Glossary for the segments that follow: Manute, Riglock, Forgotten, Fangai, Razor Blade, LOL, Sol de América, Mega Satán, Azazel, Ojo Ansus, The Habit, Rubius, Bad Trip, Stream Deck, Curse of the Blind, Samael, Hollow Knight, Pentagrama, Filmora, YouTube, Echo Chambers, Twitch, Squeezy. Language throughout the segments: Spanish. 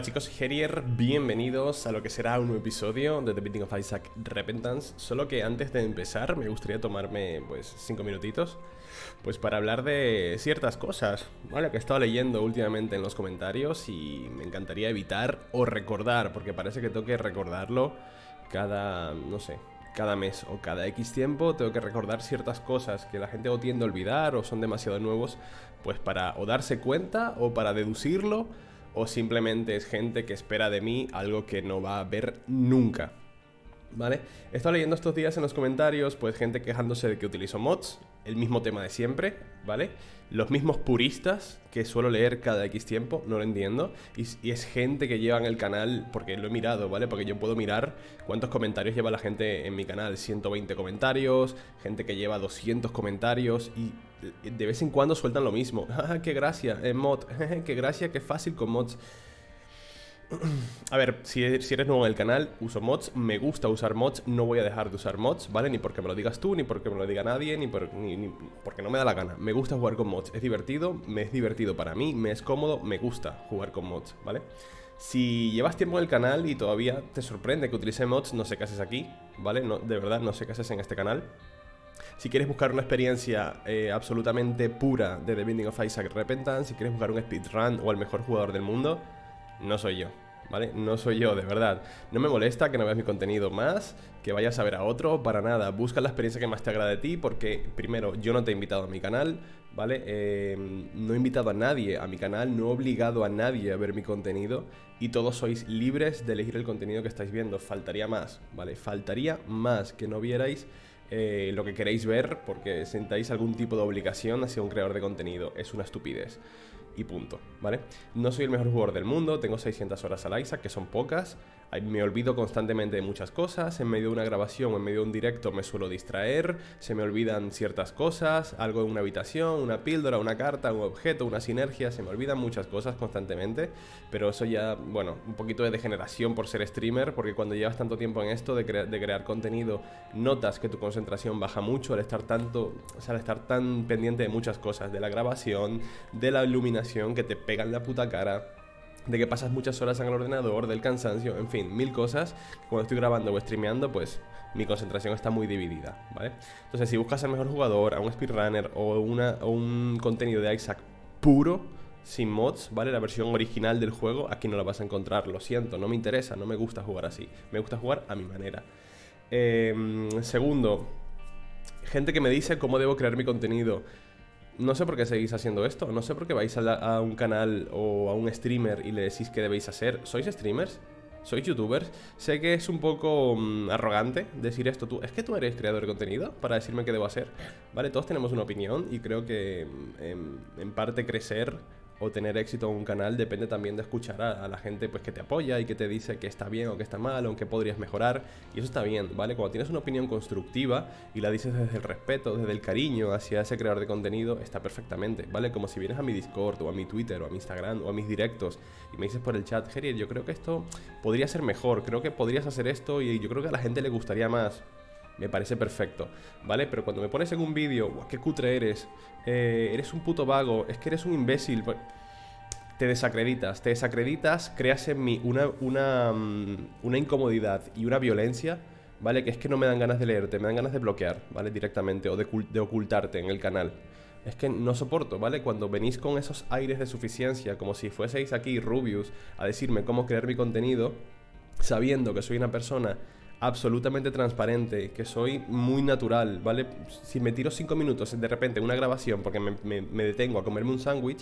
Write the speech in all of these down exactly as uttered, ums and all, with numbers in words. Hola chicos, Gerier, bienvenidos a lo que será un nuevo episodio de The Binding of Isaac Repentance. Solo que antes de empezar me gustaría tomarme pues cinco minutitos pues para hablar de ciertas cosas, ¿vale? Que he estado leyendo últimamente en los comentarios y me encantaría evitar o recordar, porque parece que tengo que recordarlo cada, no sé, cada mes o cada X tiempo. Tengo que recordar ciertas cosas que la gente o tiende a olvidar o son demasiado nuevos pues para o darse cuenta o para deducirlo, o simplemente es gente que espera de mí algo que no va a ver nunca, ¿vale? He estado leyendo estos días en los comentarios pues gente quejándose de que utilizo mods, el mismo tema de siempre, ¿vale? Los mismos puristas que suelo leer cada X tiempo, no lo entiendo. Y, y es gente que lleva en el canal, porque lo he mirado, ¿vale? Porque yo puedo mirar cuántos comentarios lleva la gente en mi canal. ciento veinte comentarios, gente que lleva doscientos comentarios y de vez en cuando sueltan lo mismo. ¡Qué gracia! Eh, mod. ¡Qué gracia! ¡Qué fácil con mods! A ver, si eres nuevo en el canal, uso mods, me gusta usar mods, no voy a dejar de usar mods, ¿vale? Ni porque me lo digas tú, ni porque me lo diga nadie, ni, por, ni, ni porque no me da la gana. Me gusta jugar con mods, es divertido, me es divertido para mí, me es cómodo, me gusta jugar con mods, ¿vale? Si llevas tiempo en el canal y todavía te sorprende que utilice mods, no sé qué haces aquí, ¿vale? No, de verdad, no sé qué haces en este canal. Si quieres buscar una experiencia eh, absolutamente pura de The Binding of Isaac Repentance, si quieres buscar un speedrun o el mejor jugador del mundo, no soy yo, ¿vale? No soy yo, de verdad. No me molesta que no veas mi contenido más, que vayas a ver a otro, para nada. Busca la experiencia que más te agrade a ti, porque, primero, yo no te he invitado a mi canal, ¿vale? Eh, no he invitado a nadie a mi canal, no he obligado a nadie a ver mi contenido, y todos sois libres de elegir el contenido que estáis viendo. Faltaría más, ¿vale? Faltaría más que no vierais eh, lo que queréis ver, porque sentáis algún tipo de obligación hacia un creador de contenido. Es una estupidez. Y punto, ¿vale? No soy el mejor jugador del mundo, tengo seiscientas horas al Isaac, que son pocas. Me olvido constantemente de muchas cosas, en medio de una grabación, en medio de un directo me suelo distraer, se me olvidan ciertas cosas, algo en una habitación, una píldora, una carta, un objeto, una sinergia, se me olvidan muchas cosas constantemente, pero eso ya, bueno, un poquito de degeneración por ser streamer, porque cuando llevas tanto tiempo en esto de, cre de crear contenido, notas que tu concentración baja mucho al estar tanto, o sea, al estar tan pendiente de muchas cosas, de la grabación, de la iluminación que te pega en la puta cara, de que pasas muchas horas en el ordenador, del cansancio, en fin, mil cosas. Cuando estoy grabando o streameando, pues mi concentración está muy dividida, ¿vale? Entonces, si buscas al mejor jugador, a un speedrunner o, una, o un contenido de Isaac puro, sin mods, ¿vale? La versión original del juego, aquí no la vas a encontrar, lo siento, no me interesa, no me gusta jugar así. Me gusta jugar a mi manera. Eh, segundo, gente que me dice cómo debo crear mi contenido. No sé por qué seguís haciendo esto, no sé por qué vais a, la, a un canal o a un streamer y le decís qué debéis hacer. ¿Sois streamers? ¿Sois youtubers? Sé que es un poco um, arrogante decir esto. Tú, ¿es que tú eres creador de contenido para decirme qué debo hacer? Vale, todos tenemos una opinión y creo que en, en parte crecer o tener éxito en un canal depende también de escuchar a, a la gente pues que te apoya y que te dice que está bien o que está mal o que podrías mejorar, y eso está bien, ¿vale? Cuando tienes una opinión constructiva y la dices desde el respeto, desde el cariño hacia ese creador de contenido, está perfectamente, ¿vale? Como si vienes a mi Discord o a mi Twitter o a mi Instagram o a mis directos y me dices por el chat, Gerier, yo creo que esto podría ser mejor, creo que podrías hacer esto y yo creo que a la gente le gustaría más. Me parece perfecto, ¿vale? Pero cuando me pones en un vídeo, ¡qué cutre eres! Eh, eres un puto vago, es que eres un imbécil. Te desacreditas, te desacreditas, creas en mí una, una, una incomodidad y una violencia, ¿vale? Que es que no me dan ganas de leerte, me dan ganas de bloquear, ¿vale? Directamente, o de, de ocultarte en el canal. Es que no soporto, ¿vale? Cuando venís con esos aires de suficiencia, como si fueseis aquí, Rubius, a decirme cómo crear mi contenido, sabiendo que soy una persona absolutamente transparente, que soy muy natural, ¿vale? Si me tiro cinco minutos de repente en una grabación porque me, me, me detengo a comerme un sándwich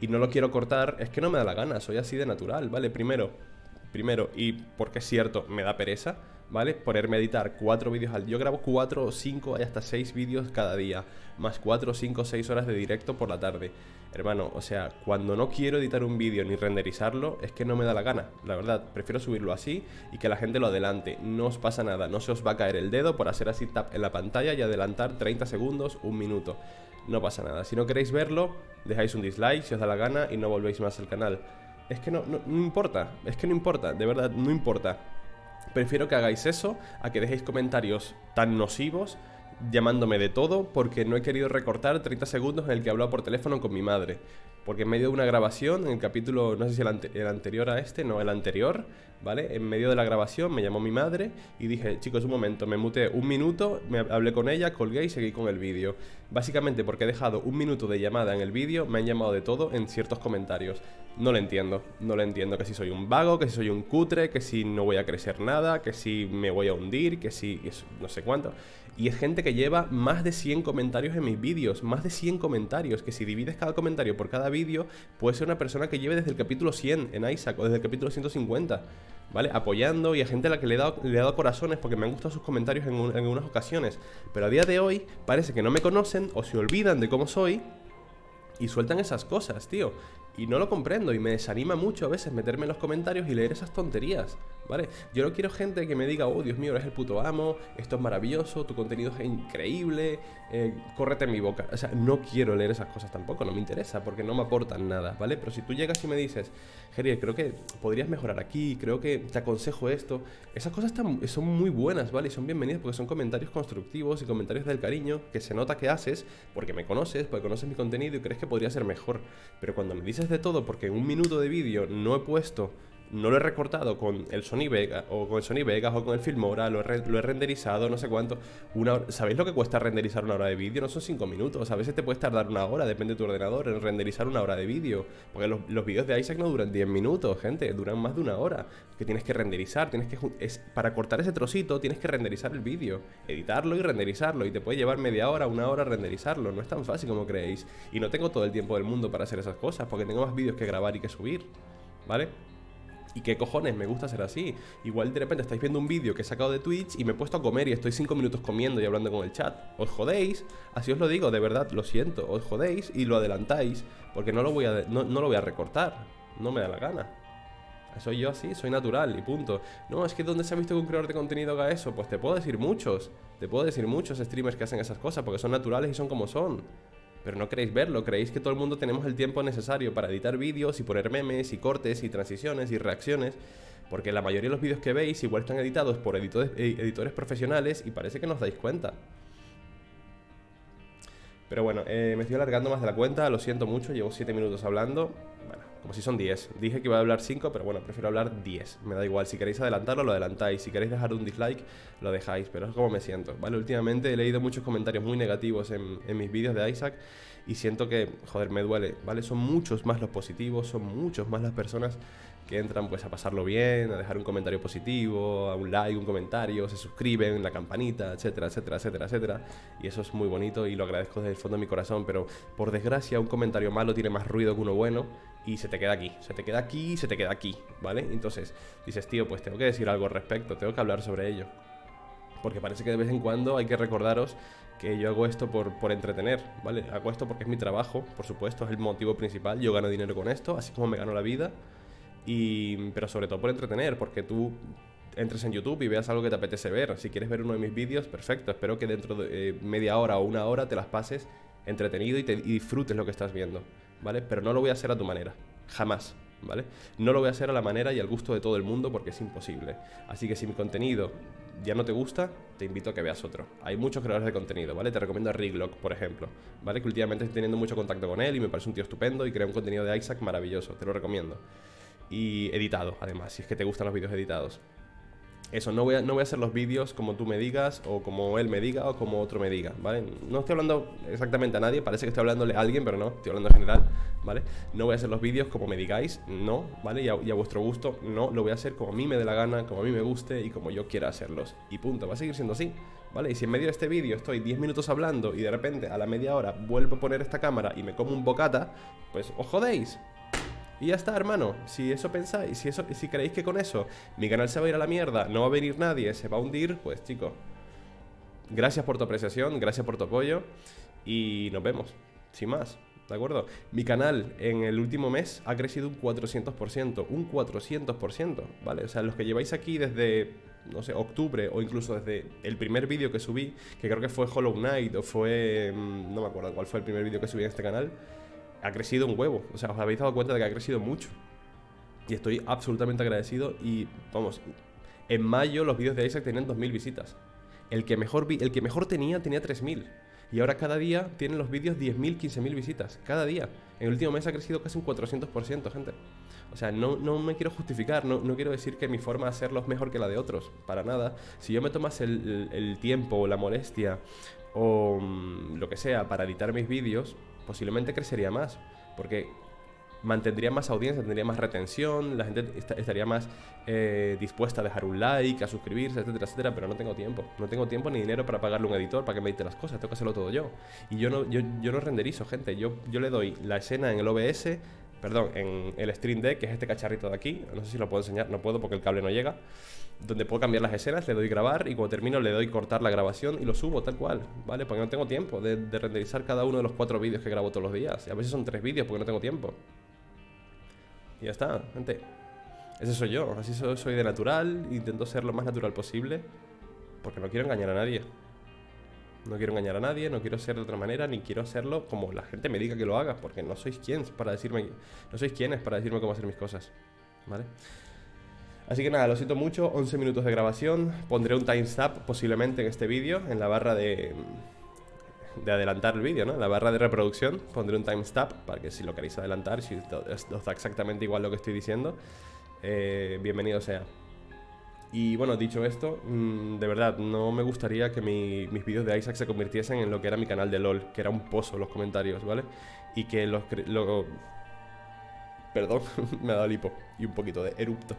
y no lo quiero cortar, es que no me da la gana, soy así de natural, ¿vale? Primero, primero, y porque es cierto, me da pereza, ¿vale? Ponerme a editar cuatro vídeos al día. Yo grabo cuatro o cinco, hay hasta seis vídeos cada día, más cuatro, cinco, seis horas de directo por la tarde. Hermano, o sea, cuando no quiero editar un vídeo ni renderizarlo, es que no me da la gana, la verdad. Prefiero subirlo así y que la gente lo adelante. No os pasa nada, no se os va a caer el dedo por hacer así tap en la pantalla y adelantar treinta segundos, un minuto. No pasa nada. Si no queréis verlo, dejáis un dislike si os da la gana y no volvéis más al canal. Es que no, no, no importa, es que no importa, de verdad, no importa. Prefiero que hagáis eso a que dejéis comentarios tan nocivos llamándome de todo porque no he querido recortar treinta segundos en el que he hablado por teléfono con mi madre. Porque en medio de una grabación, en el capítulo, no sé si el, ante el anterior a este, no, el anterior, ¿vale? En medio de la grabación me llamó mi madre y dije, chicos, un momento, me muteé un minuto, me hablé con ella, colgué y seguí con el vídeo. Básicamente porque he dejado un minuto de llamada en el vídeo, me han llamado de todo en ciertos comentarios. No lo entiendo, no lo entiendo, que si soy un vago, que si soy un cutre, que si no voy a crecer nada, que si me voy a hundir, que si no sé cuánto. Y es gente que lleva más de cien comentarios en mis vídeos, más de cien comentarios, que si divides cada comentario por cada vídeo, puede ser una persona que lleve desde el capítulo cien en Isaac o desde el capítulo ciento cincuenta, ¿vale? Apoyando, y a gente a la que le he dado, le he dado corazones porque me han gustado sus comentarios en, un, en unas ocasiones. Pero a día de hoy parece que no me conocen o se olvidan de cómo soy y sueltan esas cosas, tío. Y no lo comprendo y me desanima mucho a veces meterme en los comentarios y leer esas tonterías, ¿vale? Yo no quiero gente que me diga, oh, Dios mío, eres el puto amo, esto es maravilloso, tu contenido es increíble, eh, córrete en mi boca. O sea, no quiero leer esas cosas tampoco, no me interesa, porque no me aportan nada, ¿vale? Pero si tú llegas y me dices, Gerier, creo que podrías mejorar aquí, creo que te aconsejo esto, esas cosas están, son muy buenas, ¿vale? Y son bienvenidas porque son comentarios constructivos y comentarios del cariño que se nota que haces porque me conoces, porque conoces mi contenido y crees que podría ser mejor. Pero cuando me dices de todo, porque en un minuto de vídeo no he puesto, no lo he recortado con el Sony Vegas o con el Sony Vegas o con el Filmora, lo he, lo he renderizado, no sé cuánto, una hora. ¿Sabéis lo que cuesta renderizar una hora de vídeo? No son cinco minutos, a veces te puedes tardar una hora, depende de tu ordenador, en renderizar una hora de vídeo, porque los, los vídeos de Isaac no duran diez minutos, gente, duran más de una hora, que tienes que renderizar, tienes que es, para cortar ese trocito tienes que renderizar el vídeo, editarlo y renderizarlo, y te puede llevar media hora, una hora renderizarlo, no es tan fácil como creéis, y no tengo todo el tiempo del mundo para hacer esas cosas, porque tengo más vídeos que grabar y que subir, ¿vale? Y qué cojones, me gusta ser así. Igual de repente estáis viendo un vídeo que he sacado de Twitch y me he puesto a comer y estoy cinco minutos comiendo y hablando con el chat. Os jodéis, así os lo digo, de verdad, lo siento. Os jodéis y lo adelantáis porque no lo voy a, no, no lo voy a recortar. No me da la gana. Soy yo así, soy natural y punto. No, es que ¿dónde se ha visto que un creador de contenido haga eso? Pues te puedo decir muchos. Te puedo decir muchos streamers que hacen esas cosas porque son naturales y son como son. Pero no queréis verlo, creéis que todo el mundo tenemos el tiempo necesario para editar vídeos y poner memes y cortes y transiciones y reacciones, porque la mayoría de los vídeos que veis igual están editados por editores, editores profesionales y parece que no os dais cuenta. Pero bueno, eh, me estoy alargando más de la cuenta, lo siento mucho, llevo siete minutos hablando, bueno, como si son diez. Dije que iba a hablar cinco, pero bueno, prefiero hablar diez, me da igual. Si queréis adelantarlo, lo adelantáis, si queréis dejar un dislike, lo dejáis, pero es como me siento, ¿vale? Últimamente he leído muchos comentarios muy negativos en, en mis vídeos de Isaac y siento que, joder, me duele, ¿vale? Son muchos más los positivos, son muchos más las personas que entran pues a pasarlo bien, a dejar un comentario positivo, a un like, un comentario, se suscriben, la campanita, etcétera, etcétera, etcétera, etcétera. Y eso es muy bonito y lo agradezco desde el fondo de mi corazón, pero por desgracia un comentario malo tiene más ruido que uno bueno y se te queda aquí, se te queda aquí, se te queda aquí, ¿vale? Entonces dices, tío, pues tengo que decir algo al respecto, tengo que hablar sobre ello. Porque parece que de vez en cuando hay que recordaros que yo hago esto por, por entretener, ¿vale? Hago esto porque es mi trabajo, por supuesto, es el motivo principal, yo gano dinero con esto, así como me gano la vida. Y, pero sobre todo por entretener, porque tú entres en YouTube y veas algo que te apetece ver. Si quieres ver uno de mis vídeos, perfecto, espero que dentro de eh, media hora o una hora te las pases entretenido y, te, y disfrutes lo que estás viendo, ¿vale? Pero no lo voy a hacer a tu manera, jamás, ¿vale? No lo voy a hacer a la manera y al gusto de todo el mundo porque es imposible. Así que si mi contenido ya no te gusta, te invito a que veas otro. Hay muchos creadores de contenido, ¿vale? Te recomiendo a Riglock, por ejemplo, ¿vale? Que últimamente estoy teniendo mucho contacto con él y me parece un tío estupendo y crea un contenido de Isaac maravilloso, te lo recomiendo. Y editado, además, si es que te gustan los vídeos editados. Eso, no voy a, no voy a hacer los vídeos como tú me digas, o como él me diga, o como otro me diga, ¿vale? No estoy hablando exactamente a nadie, parece que estoy hablándole a alguien, pero no, estoy hablando en general, ¿vale? No voy a hacer los vídeos como me digáis, no, ¿vale? Y a, y a vuestro gusto, no, lo voy a hacer como a mí me dé la gana, como a mí me guste y como yo quiera hacerlos. Y punto, va a seguir siendo así, ¿vale? Y si en medio de este vídeo estoy diez minutos hablando y de repente a la media hora vuelvo a poner esta cámara y me como un bocata, pues os jodéis. Y ya está, hermano, si eso pensáis, si, eso, si creéis que con eso mi canal se va a ir a la mierda, no va a venir nadie, se va a hundir, pues chico, gracias por tu apreciación, gracias por tu apoyo y nos vemos, sin más, ¿de acuerdo? Mi canal en el último mes ha crecido un cuatrocientos por ciento, un cuatrocientos por ciento, ¿vale? O sea, los que lleváis aquí desde, no sé, octubre o incluso desde el primer vídeo que subí, que creo que fue Hollow Knight o fue, no me acuerdo cuál fue el primer vídeo que subí en este canal, ha crecido un huevo, o sea, os habéis dado cuenta de que ha crecido mucho y estoy absolutamente agradecido. Y vamos, en mayo los vídeos de Isaac tenían dos mil visitas, el que mejor, vi el que mejor tenía tenía tres mil Y ahora cada día tienen los vídeos diez mil, quince mil visitas, cada día. En el último mes ha crecido casi un cuatrocientos por ciento, gente. O sea, no, no me quiero justificar, no, no quiero decir que mi forma de hacerlo es mejor que la de otros, para nada. Si yo me tomase el, el tiempo o la molestia o mmm, lo que sea para editar mis vídeos, posiblemente crecería más, porque mantendría más audiencia, tendría más retención, la gente est estaría más eh, dispuesta a dejar un like, a suscribirse, etcétera, etcétera, pero no tengo tiempo. No tengo tiempo ni dinero para pagarle a un editor para que me edite las cosas, tengo que hacerlo todo yo. Y yo no, yo, yo no renderizo, gente, yo, yo le doy la escena en el O B S, perdón, en el Stream Deck, que es este cacharrito de aquí, no sé si lo puedo enseñar, no puedo porque el cable no llega, donde puedo cambiar las escenas, le doy grabar y cuando termino le doy cortar la grabación y lo subo tal cual, ¿vale? Porque no tengo tiempo de, de renderizar cada uno de los cuatro vídeos que grabo todos los días, y a veces son tres vídeos porque no tengo tiempo. Y ya está, gente. Ese soy yo, así soy, soy de natural, intento ser lo más natural posible, porque no quiero engañar a nadie. No quiero engañar a nadie, no quiero ser de otra manera, ni quiero hacerlo como la gente me diga que lo haga, porque no sois quienes para decirme, no sois quienes para decirme cómo hacer mis cosas, ¿vale? Así que nada, lo siento mucho, once minutos de grabación, pondré un timestamp posiblemente en este vídeo, en la barra de... de adelantar el vídeo, ¿no? En la barra de reproducción pondré un timestamp para que si lo queréis adelantar, si os da exactamente igual lo que estoy diciendo, eh, bienvenido sea. Y bueno, dicho esto, mmm, de verdad, no me gustaría que mi, mis vídeos de Isaac se convirtiesen en lo que era mi canal de LOL, que era un pozo los comentarios, ¿vale? Y que los... Lo... Perdón, me ha dado lipo y un poquito de erupto.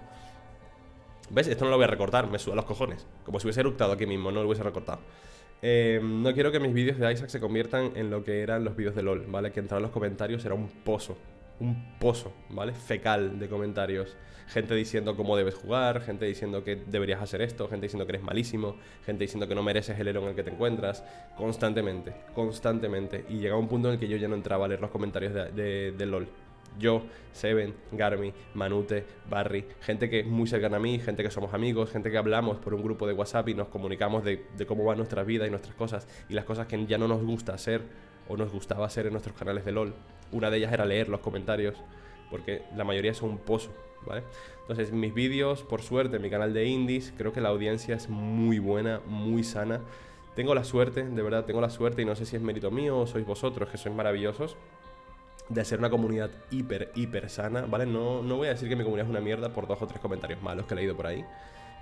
¿Ves? Esto no lo voy a recortar, me suda los cojones. Como si hubiese eruptado aquí mismo, no lo hubiese recortado. Eh, no quiero que mis vídeos de Isaac se conviertan en lo que eran los vídeos de LOL, ¿vale? Que entrar en los comentarios era un pozo, un pozo, ¿vale? Fecal de comentarios. Gente diciendo cómo debes jugar, gente diciendo que deberías hacer esto, gente diciendo que eres malísimo, gente diciendo que no mereces el elo en el que te encuentras. Constantemente, constantemente. Y llegaba un punto en el que yo ya no entraba a leer los comentarios de, de, de LOL. Yo, Seven, Garmi, Manute, Barry, gente que es muy cercana a mí, gente que somos amigos, gente que hablamos por un grupo de WhatsApp y nos comunicamos de, de cómo va nuestra vida y nuestras cosas y las cosas que ya no nos gusta hacer o nos gustaba hacer en nuestros canales de LOL. Una de ellas era leer los comentarios, porque la mayoría son un pozo, ¿vale? Entonces mis vídeos, por suerte, en mi canal de Indies, creo que la audiencia es muy buena, muy sana. Tengo la suerte, de verdad, tengo la suerte, y no sé si es mérito mío o sois vosotros, que sois maravillosos, de hacer una comunidad hiper, hiper sana, ¿vale? No, no voy a decir que mi comunidad es una mierda por dos o tres comentarios malos que he leído por ahí,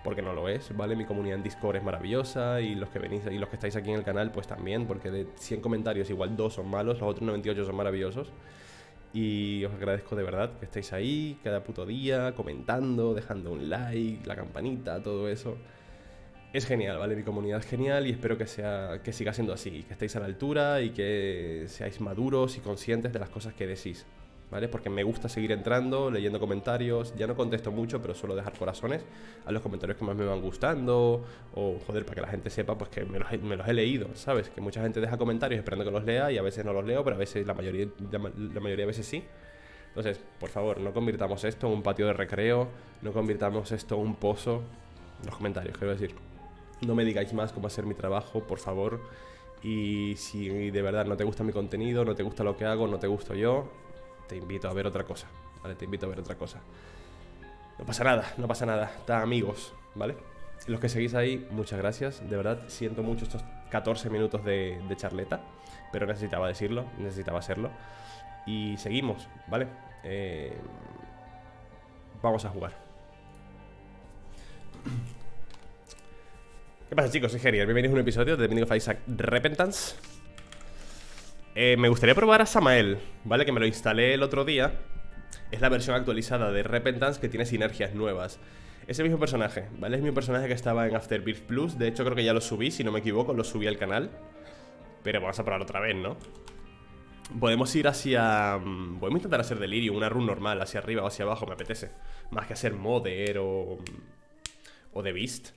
porque no lo es, ¿vale? Mi comunidad en Discord es maravillosa y los que venís y los que estáis aquí en el canal, pues también, porque de cien comentarios igual dos son malos, los otros noventa y ocho son maravillosos. Y os agradezco de verdad que estéis ahí cada puto día, comentando, dejando un like, la campanita, todo eso. Es genial, ¿vale? Mi comunidad es genial y espero que, sea, que siga siendo así, que estéis a la altura y que seáis maduros y conscientes de las cosas que decís, ¿vale? Porque me gusta seguir entrando, leyendo comentarios, ya no contesto mucho, pero suelo dejar corazones a los comentarios que más me van gustando o, joder, para que la gente sepa pues que me los, me los he leído, ¿sabes? Que mucha gente deja comentarios esperando que los lea y a veces no los leo, pero a veces la mayoría, la mayoría de veces sí. Entonces, por favor, no convirtamos esto en un patio de recreo, no convirtamos esto en un pozo, los comentarios, quiero decir. No me digáis más cómo hacer mi trabajo, por favor. Y si de verdad no te gusta mi contenido, no te gusta lo que hago, no te gusto yo, te invito a ver otra cosa, ¿vale? Te invito a ver otra cosa. No pasa nada, no pasa nada. Está amigos, ¿vale? Los que seguís ahí, muchas gracias. De verdad, siento mucho estos catorce minutos de, de charleta, pero necesitaba decirlo, necesitaba hacerlo. Y seguimos, ¿vale? Eh, vamos a jugar. ¿Qué pasa, chicos? Soy Gerier, bienvenidos a un episodio de The Binding of Isaac Repentance. eh, Me gustaría probar a Samael, ¿vale? Que me lo instalé el otro día. Es la versión actualizada de Repentance que tiene sinergias nuevas. Es el mismo personaje, ¿vale? Es mi personaje que estaba en Afterbirth Plus. De hecho, creo que ya lo subí, si no me equivoco, lo subí al canal. Pero vamos a probar otra vez, ¿no? Podemos ir hacia... Podemos intentar hacer Delirium, una run normal, hacia arriba o hacia abajo, me apetece. Más que hacer Modder o... o The Beast.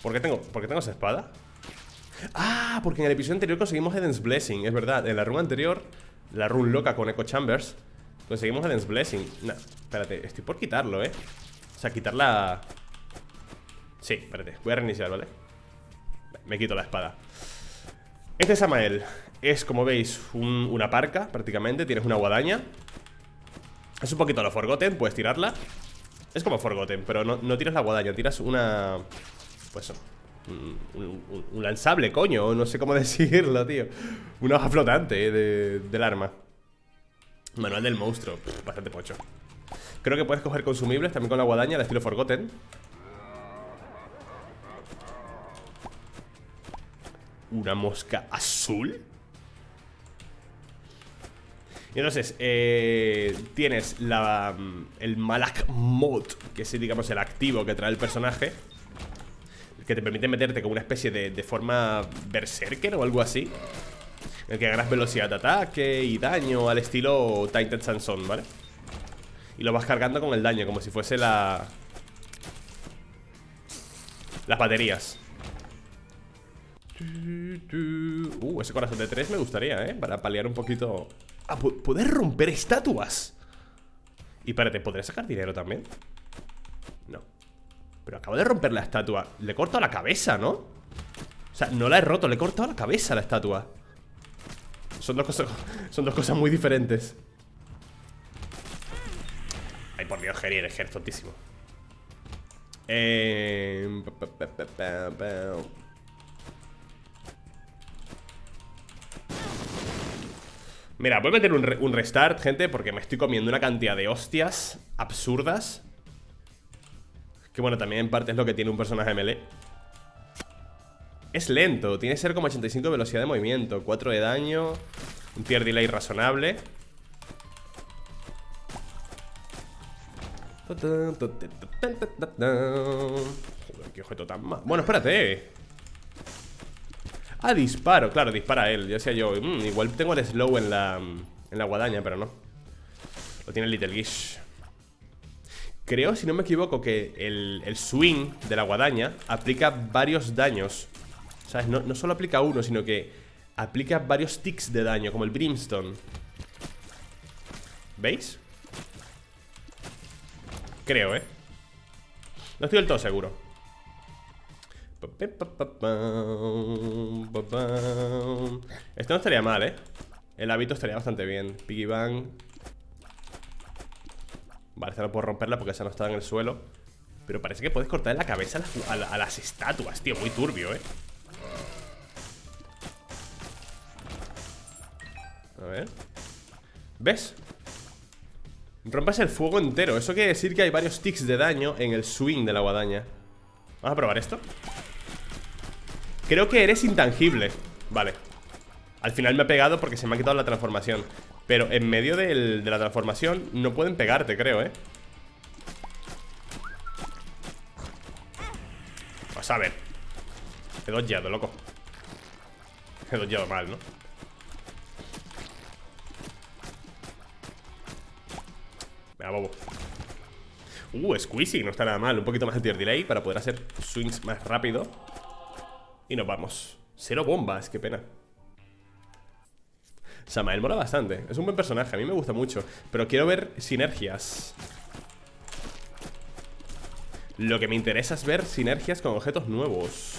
¿Por qué, tengo, ¿Por qué tengo esa espada? Ah, porque en el episodio anterior conseguimos Eden's Blessing, es verdad. En la run anterior, la run loca con Echo Chambers, conseguimos Eden's Blessing. Nah, espérate, estoy por quitarlo, eh. O sea, quitarla... Sí, espérate, voy a reiniciar, ¿vale? Me quito la espada. Este es Samael. Es, como veis, un, una parca, prácticamente. Tienes una guadaña. Es un poquito a lo Forgotten, puedes tirarla. Es como Forgotten, pero no, no tiras la guadaña, tiras una... Pues Un, un, un lanzable, coño. No sé cómo decirlo, tío. Una hoja flotante de, del arma. Manual del monstruo. Pff, bastante pocho. Creo que puedes coger consumibles también con la guadaña de estilo Forgotten. Una mosca azul. Y entonces, eh, tienes la, el Malak Mod, que es, digamos, el activo que trae el personaje, que te permite meterte como una especie de, de forma berserker o algo así, en el que ganas velocidad de ataque y daño al estilo Tainted Sanson, ¿vale? Y lo vas cargando con el daño, como si fuese la... las baterías. Uh, ese corazón de tres me gustaría, ¿eh? Para paliar un poquito... Ah, poder romper estatuas. Y espérate, ¿podré sacar dinero también? No. Pero acabo de romper la estatua. Le he cortado la cabeza, ¿no? O sea, no la he roto, le he cortado la cabeza a la estatua. Son dos cosas, son dos cosas muy diferentes. Ay, por Dios, Gerier, es tontísimo. Eh... Mira, voy a meter un, re un restart, gente, porque me estoy comiendo una cantidad de hostias absurdas. Que bueno, también en parte es lo que tiene un personaje melee. Es lento, tiene cero coma ochenta y cinco de velocidad de movimiento, cuatro de daño, un tier delay razonable. Joder, qué objeto tan mal. Bueno, espérate. Ah, disparo, claro, dispara a él. Ya sea yo, mmm, igual tengo el slow en la en la guadaña, pero no. Lo tiene el Little Gish. Creo, si no me equivoco, que el, el swing de la guadaña aplica varios daños. ¿Sabes? No, no solo aplica uno, sino que aplica varios ticks de daño, como el Brimstone. ¿Veis? Creo, ¿eh? No estoy del todo seguro. Este no estaría mal, ¿eh? El hábito estaría bastante bien. Piggy Bang. Vale, esta no puedo romperla porque esa no está en el suelo. Pero parece que puedes cortar la cabeza a las, a las estatuas, tío. Muy turbio, ¿eh? A ver. ¿Ves? Rompes el fuego entero. Eso quiere decir que hay varios ticks de daño en el swing de la guadaña. Vamos a probar esto. Creo que eres intangible. Vale. Al final me ha pegado porque se me ha quitado la transformación. Pero en medio del, de la transformación no pueden pegarte, creo, ¿eh? Pues a ver. He dodgeado, loco. He dodgeado mal, ¿no? Me da bobo. Uh, squeezy, no está nada mal. Un poquito más de tier delay para poder hacer swings más rápido. Y nos vamos. Cero bombas, qué pena. Samael mola bastante. Es un buen personaje, a mí me gusta mucho. Pero quiero ver sinergias. Lo que me interesa es ver sinergias con objetos nuevos.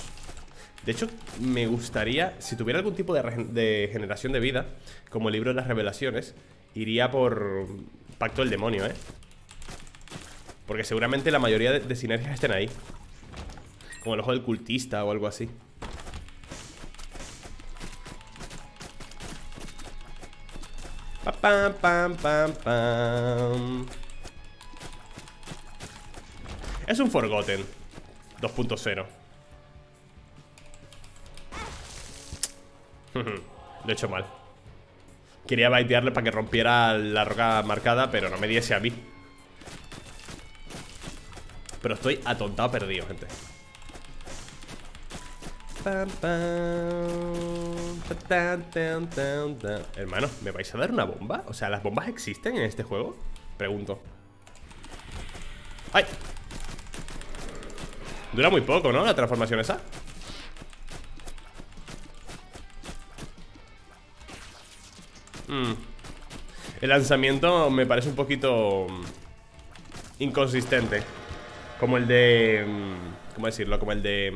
De hecho, me gustaría, si tuviera algún tipo de, de generación de vida, como el libro de las revelaciones, iría por Pacto del Demonio, ¿eh? Porque seguramente la mayoría de, de sinergias estén ahí. Como el ojo del cultista o algo así. Pa, pam, pam, pam, pam. Es un Forgotten dos punto cero. Lo he hecho mal. Quería baitearle para que rompiera la roca marcada, pero no me diese a mí. Pero estoy atontado perdido, gente. Pam, pam, tan, tan, tan, tan. Hermano, ¿me vais a dar una bomba? O sea, ¿las bombas existen en este juego? Pregunto. ¡Ay! Dura muy poco, ¿no? La transformación esa. mm. El lanzamiento me parece un poquito inconsistente. Como el de... ¿Cómo decirlo? Como el de...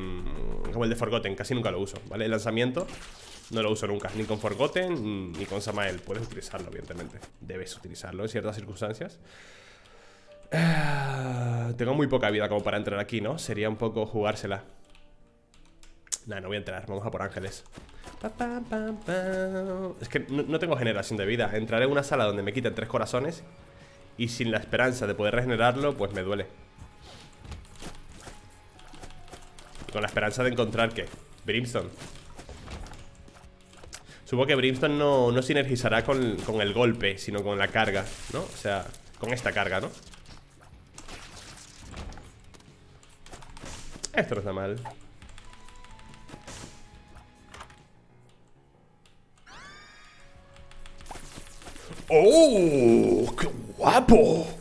Como el de Forgotten, casi nunca lo uso, ¿vale? El lanzamiento no lo uso nunca, ni con Forgotten, ni con Samael. Puedes utilizarlo, evidentemente. Debes utilizarlo en ciertas circunstancias. ah, Tengo muy poca vida como para entrar aquí, ¿no? Sería un poco jugársela. Nah, no voy a entrar, vamos a por ángeles. pa, pa, pa, pa. Es que no, no tengo generación de vida. Entraré en una sala donde me quiten tres corazones y sin la esperanza de poder regenerarlo, pues me duele. Con la esperanza de encontrar, ¿qué? Brimstone. Supongo que Brimstone no, no sinergizará con, con el golpe, sino con la carga, ¿no? O sea, con esta carga, ¿no? Esto no está mal. ¡Oh! ¡Qué guapo!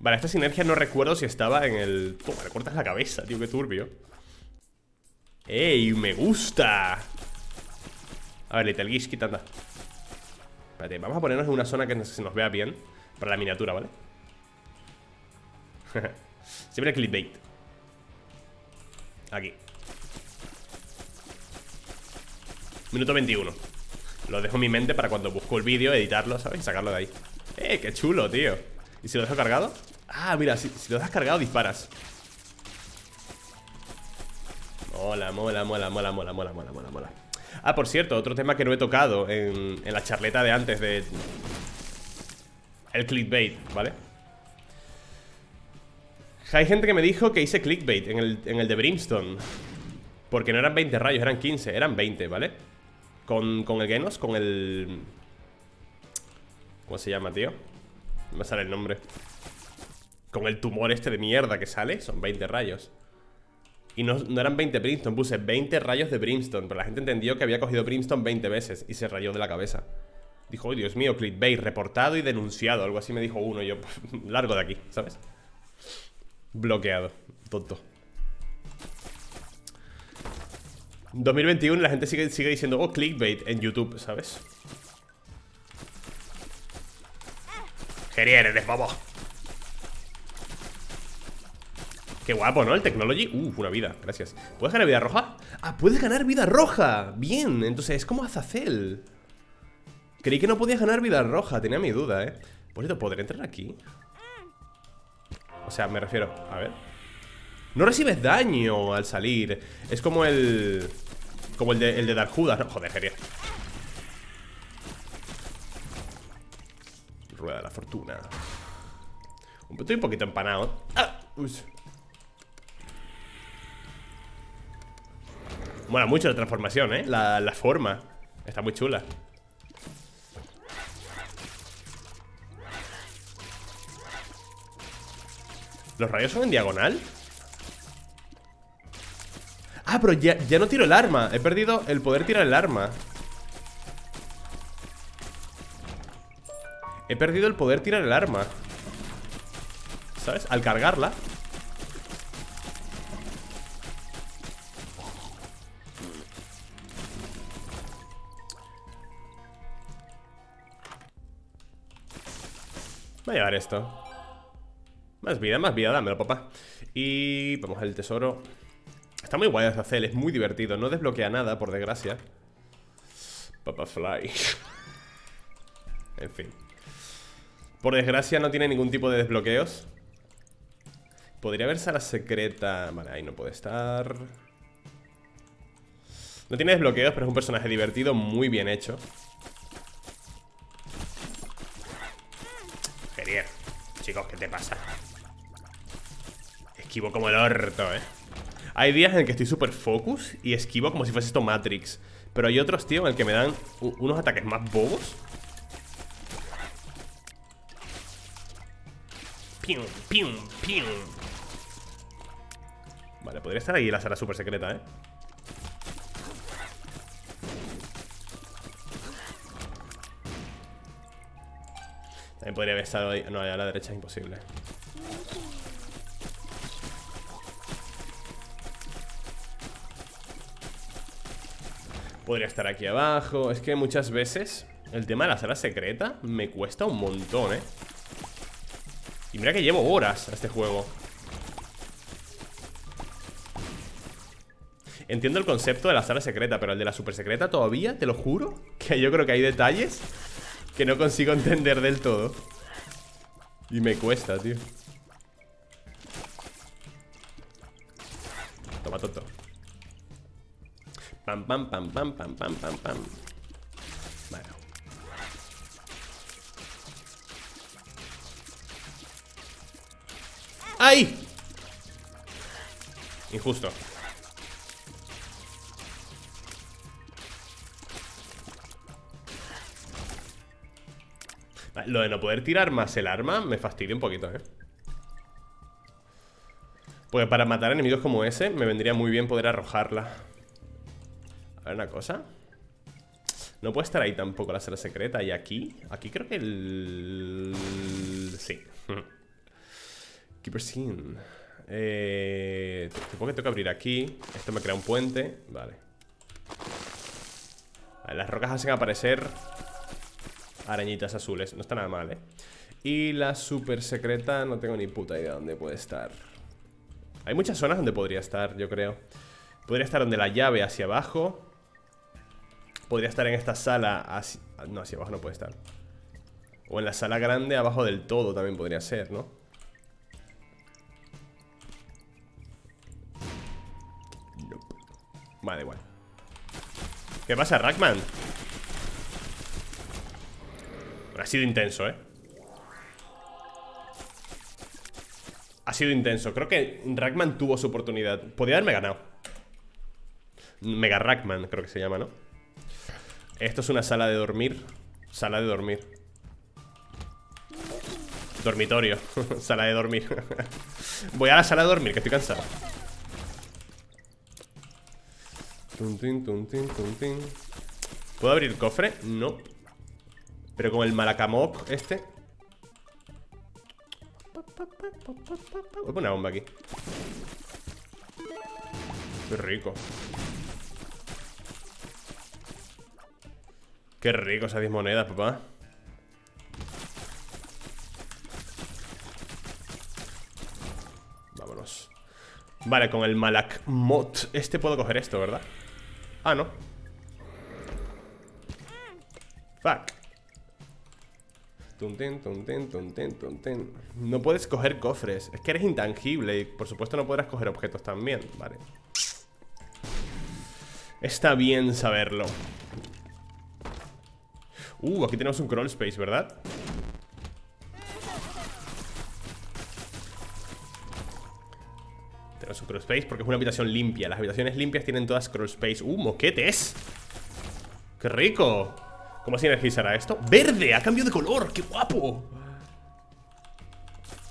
Vale, esta sinergia no recuerdo si estaba en el... Toma, le cortas la cabeza, tío, qué turbio. ¡Ey! ¡Me gusta! A ver, Little Gish, quita, anda. Espérate, vamos a ponernos en una zona que se nos vea bien para la miniatura, ¿vale? Siempre el clickbait. Aquí. Minuto veintiuno. Lo dejo en mi mente para cuando busco el vídeo, editarlo, ¿sabes? Y sacarlo de ahí. ¡Eh! ¡Qué chulo, tío! ¿Y si lo dejo cargado? Ah, mira, si, si lo dejas cargado disparas. Mola, mola, mola, mola, mola, mola, mola, mola, mola. Ah, por cierto, otro tema que no he tocado en, en la charleta de antes de... El clickbait, ¿vale? Hay gente que me dijo que hice clickbait en el, en el de Brimstone. Porque no eran veinte rayos, eran quince, eran veinte, ¿vale? Con, con el Genos, con el... ¿Cómo se llama, tío? No me sale el nombre. Con el tumor este de mierda que sale, son veinte rayos. Y no, no eran veinte Brimstone, puse veinte rayos de Brimstone. Pero la gente entendió que había cogido Brimstone veinte veces y se rayó de la cabeza. Dijo, oh, Dios mío, clickbait, reportado y denunciado. Algo así me dijo uno, y yo, largo de aquí, ¿sabes? Bloqueado, tonto. Dos mil veintiuno, la gente sigue, sigue diciendo, oh, clickbait en YouTube, ¿sabes? Gerier, eres bobo. Qué guapo, ¿no? El Technology. Uh, una vida, gracias. ¿Puedes ganar vida roja? Ah, puedes ganar vida roja. Bien, entonces es como Azazel. Creí que no podías ganar vida roja, tenía mi duda, ¿eh? Por cierto, ¿podré entrar aquí? O sea, me refiero, a ver. No recibes daño al salir. Es como el... Como el de, el de Dark Judas, ¿no? Joder, Gerier. Rueda de la fortuna. Estoy un poquito empanado. ¡Ah! Uy. Mola mucho la transformación, ¿eh? La, la forma. Está muy chula. ¿Los rayos son en diagonal? Ah, pero ya, ya no tiro el arma. He perdido el poder tirar el arma. He perdido el poder tirar el arma, ¿sabes? Al cargarla. Voy a llevar esto. Más vida, más vida, dámelo, papá. Y vamos al tesoro. Está muy guay Azazel, es muy divertido. No desbloquea nada, por desgracia. Papa Fly. En fin. Por desgracia no tiene ningún tipo de desbloqueos. Podría haber sala secreta. Vale, ahí no puede estar. No tiene desbloqueos, pero es un personaje divertido, muy bien hecho. Gerier, chicos, ¿qué te pasa? Esquivo como el orto, eh. Hay días en el que estoy super focus y esquivo como si fuese esto Matrix. Pero hay otros, tío, en el que me dan unos ataques más bobos. Pium, pium, pium. Vale, podría estar ahí la sala super secreta, eh. También podría haber estado ahí. No, a la derecha es imposible. Podría estar aquí abajo. Es que muchas veces el tema de la sala secreta me cuesta un montón, eh. Y mira que llevo horas a este juego. Entiendo el concepto de la sala secreta, pero el de la super secreta todavía, te lo juro, que yo creo que hay detalles que no consigo entender del todo. Y me cuesta, tío. Toma, tonto. Pam, pam, pam, pam, pam, pam, pam, pam. Bueno. ¡Ay! Injusto. Vale, lo de no poder tirar más el arma me fastidia un poquito, ¿eh? Pues para matar enemigos como ese me vendría muy bien poder arrojarla. A ver una cosa. No puede estar ahí tampoco la sala secreta. Y aquí, aquí creo que el... sí. Keeper Sin. Eh, supongo que tengo que abrir aquí. Esto me crea un puente. Vale. Vale, las rocas hacen aparecer arañitas azules. No está nada mal, eh. Y la super secreta no tengo ni puta idea dónde puede estar. Hay muchas zonas donde podría estar, yo creo. Podría estar donde la llave hacia abajo. Podría estar en esta sala hacia... no, hacia abajo no puede estar. O en la sala grande abajo del todo también podría ser, ¿no? Nope. Vale, igual. ¿Qué pasa, Rackman? Ha sido intenso, ¿eh? Ha sido intenso. Creo que Rackman tuvo su oportunidad. Podía haberme ganado. Mega Rackman, creo que se llama, ¿no? Esto es una sala de dormir. Sala de dormir. Dormitorio. Sala de dormir. Voy a la sala de dormir, que estoy cansado. ¿Puedo abrir el cofre? No. Pero con el Malak Mod este. Voy a poner una bomba aquí. Qué rico. Qué rico esas diez monedas, papá. Vámonos. Vale, con el Malak Mod este puedo coger esto, ¿verdad? Ah, no. Fuck. Tunten, tunten, tunten, tunten. No puedes coger cofres. Es que eres intangible y por supuesto no podrás coger objetos también. Vale. Está bien saberlo. Uh, aquí tenemos un crawl space, ¿verdad? Tenemos un crawl space porque es una habitación limpia. Las habitaciones limpias tienen todas crawl space. ¡Uh, moquetes! ¡Qué rico! ¿Cómo se energizará esto? ¡Verde! ¡Ha cambiado de color! ¡Qué guapo!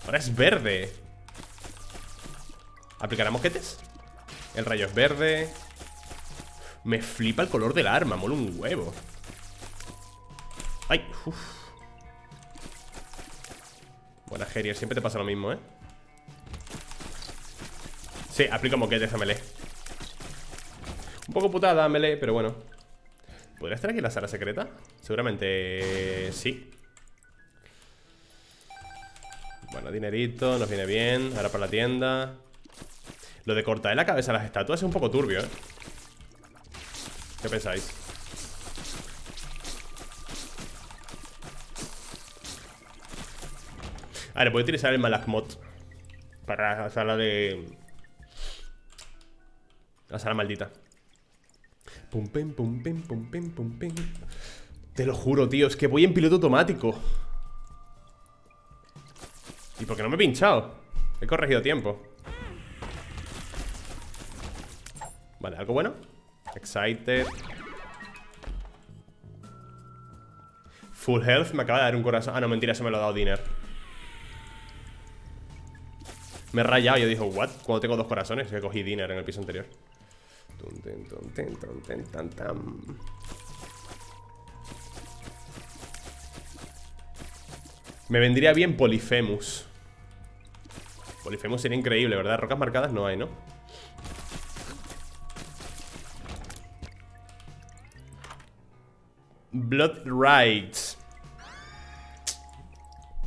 Ahora es verde. ¿Aplicará moquetes? El rayo es verde. Me flipa el color del arma. Mola un huevo. ¡Ay! Uf. Buena, Gerier. Siempre te pasa lo mismo, ¿eh? Sí, aplico moquetes a melee. Un poco putada a melee, pero bueno. ¿Podría estar aquí la sala secreta? Seguramente sí. Bueno, dinerito, nos viene bien. Ahora para la tienda. Lo de cortar la cabeza a las estatuas es un poco turbio, ¿eh? ¿Qué pensáis? A ver, voy a utilizar el Malak Mod para la sala de... la sala maldita. Pum, pum, pum, pum, pum, pum, pum, pum. Te lo juro, tío, es que voy en piloto automático. ¿Y por qué no me he pinchado? He corregido tiempo. Vale, ¿algo bueno? Excited. Full health, me acaba de dar un corazón. Ah, no, mentira, eso me lo ha dado Diner. Me he rayado, yo digo, ¿what? Cuando tengo dos corazones, que cogí Diner en el piso anterior. Me vendría bien Polifemus. Polifemus sería increíble, ¿verdad? Rocas marcadas no hay, ¿no? Blood Rites.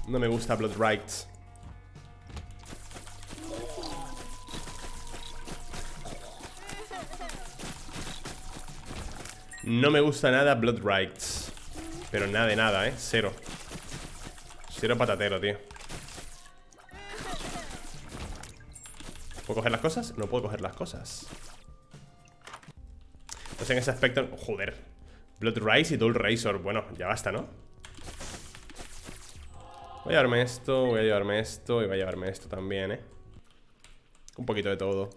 No me gusta Blood Rites. No me gusta nada Blood Rites. Pero nada de nada, eh. Cero. Cero patatero, tío. ¿Puedo coger las cosas? No puedo coger las cosas. Pues en ese aspecto, joder, Blood Rise y Dual Razor. Bueno, ya basta, ¿no? Voy a llevarme esto, voy a llevarme esto y voy a llevarme esto también, ¿eh? Un poquito de todo.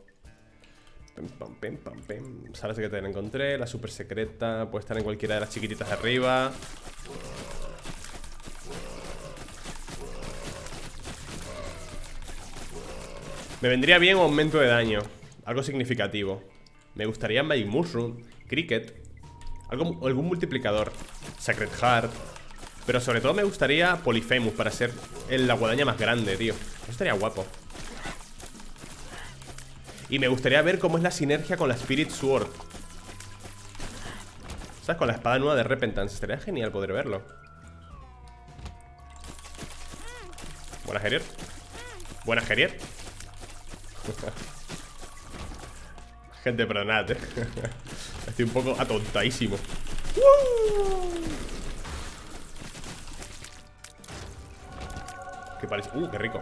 Pim, pam, pim, pam, pim. Sala secreta que la encontré, la super secreta. Puede estar en cualquiera de las chiquititas de arriba. Me vendría bien un aumento de daño, algo significativo. Me gustaría Magic Mushroom, Cricket, algo, algún multiplicador, Sacred Heart. Pero sobre todo me gustaría Polyphemus para ser la guadaña más grande, tío. Eso estaría guapo. Y me gustaría ver cómo es la sinergia con la Spirit Sword, ¿sabes? Con la espada nueva de Repentance. Estaría genial poder verlo. Buena Gerier. Buena Gerier. Gente, perdonad, ¿eh? Estoy un poco atontadísimo. ¡Uh! Que parece... Uh, qué rico.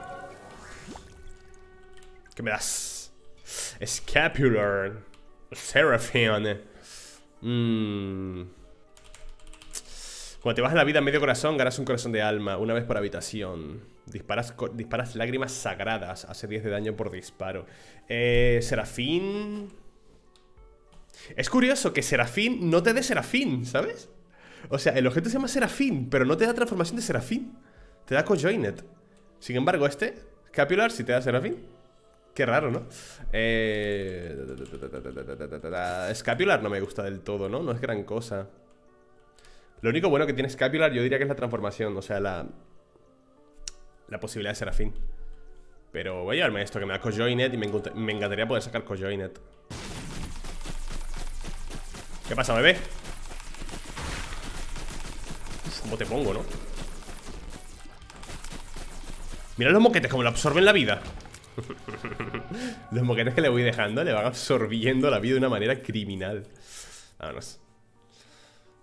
¿Qué me das? Scapular, Serafine. mm. Cuando te bajas la vida a medio corazón, ganas un corazón de alma, una vez por habitación. Disparas, disparas lágrimas sagradas. Hace diez de daño por disparo. eh, Serafín. Es curioso que Serafín no te dé Serafín, ¿sabes? O sea, el objeto se llama Serafín, pero no te da transformación de Serafín. Te da Cojoined. Sin embargo, este Scapular si te da Serafín. Qué raro, ¿no? Eh... Scapular no me gusta del todo, ¿no? No es gran cosa. Lo único bueno que tiene Scapular yo diría que es la transformación. O sea, la... la posibilidad de Serafín. Pero voy a llevarme esto que me da Cojoined. Y me, me encantaría poder sacar Cojoined. ¿Qué pasa, bebé? Uf, ¿cómo te pongo, no? Mira los moquetes como le absorben la vida. Los moquetes que le voy dejando le van absorbiendo la vida de una manera criminal. Vámonos.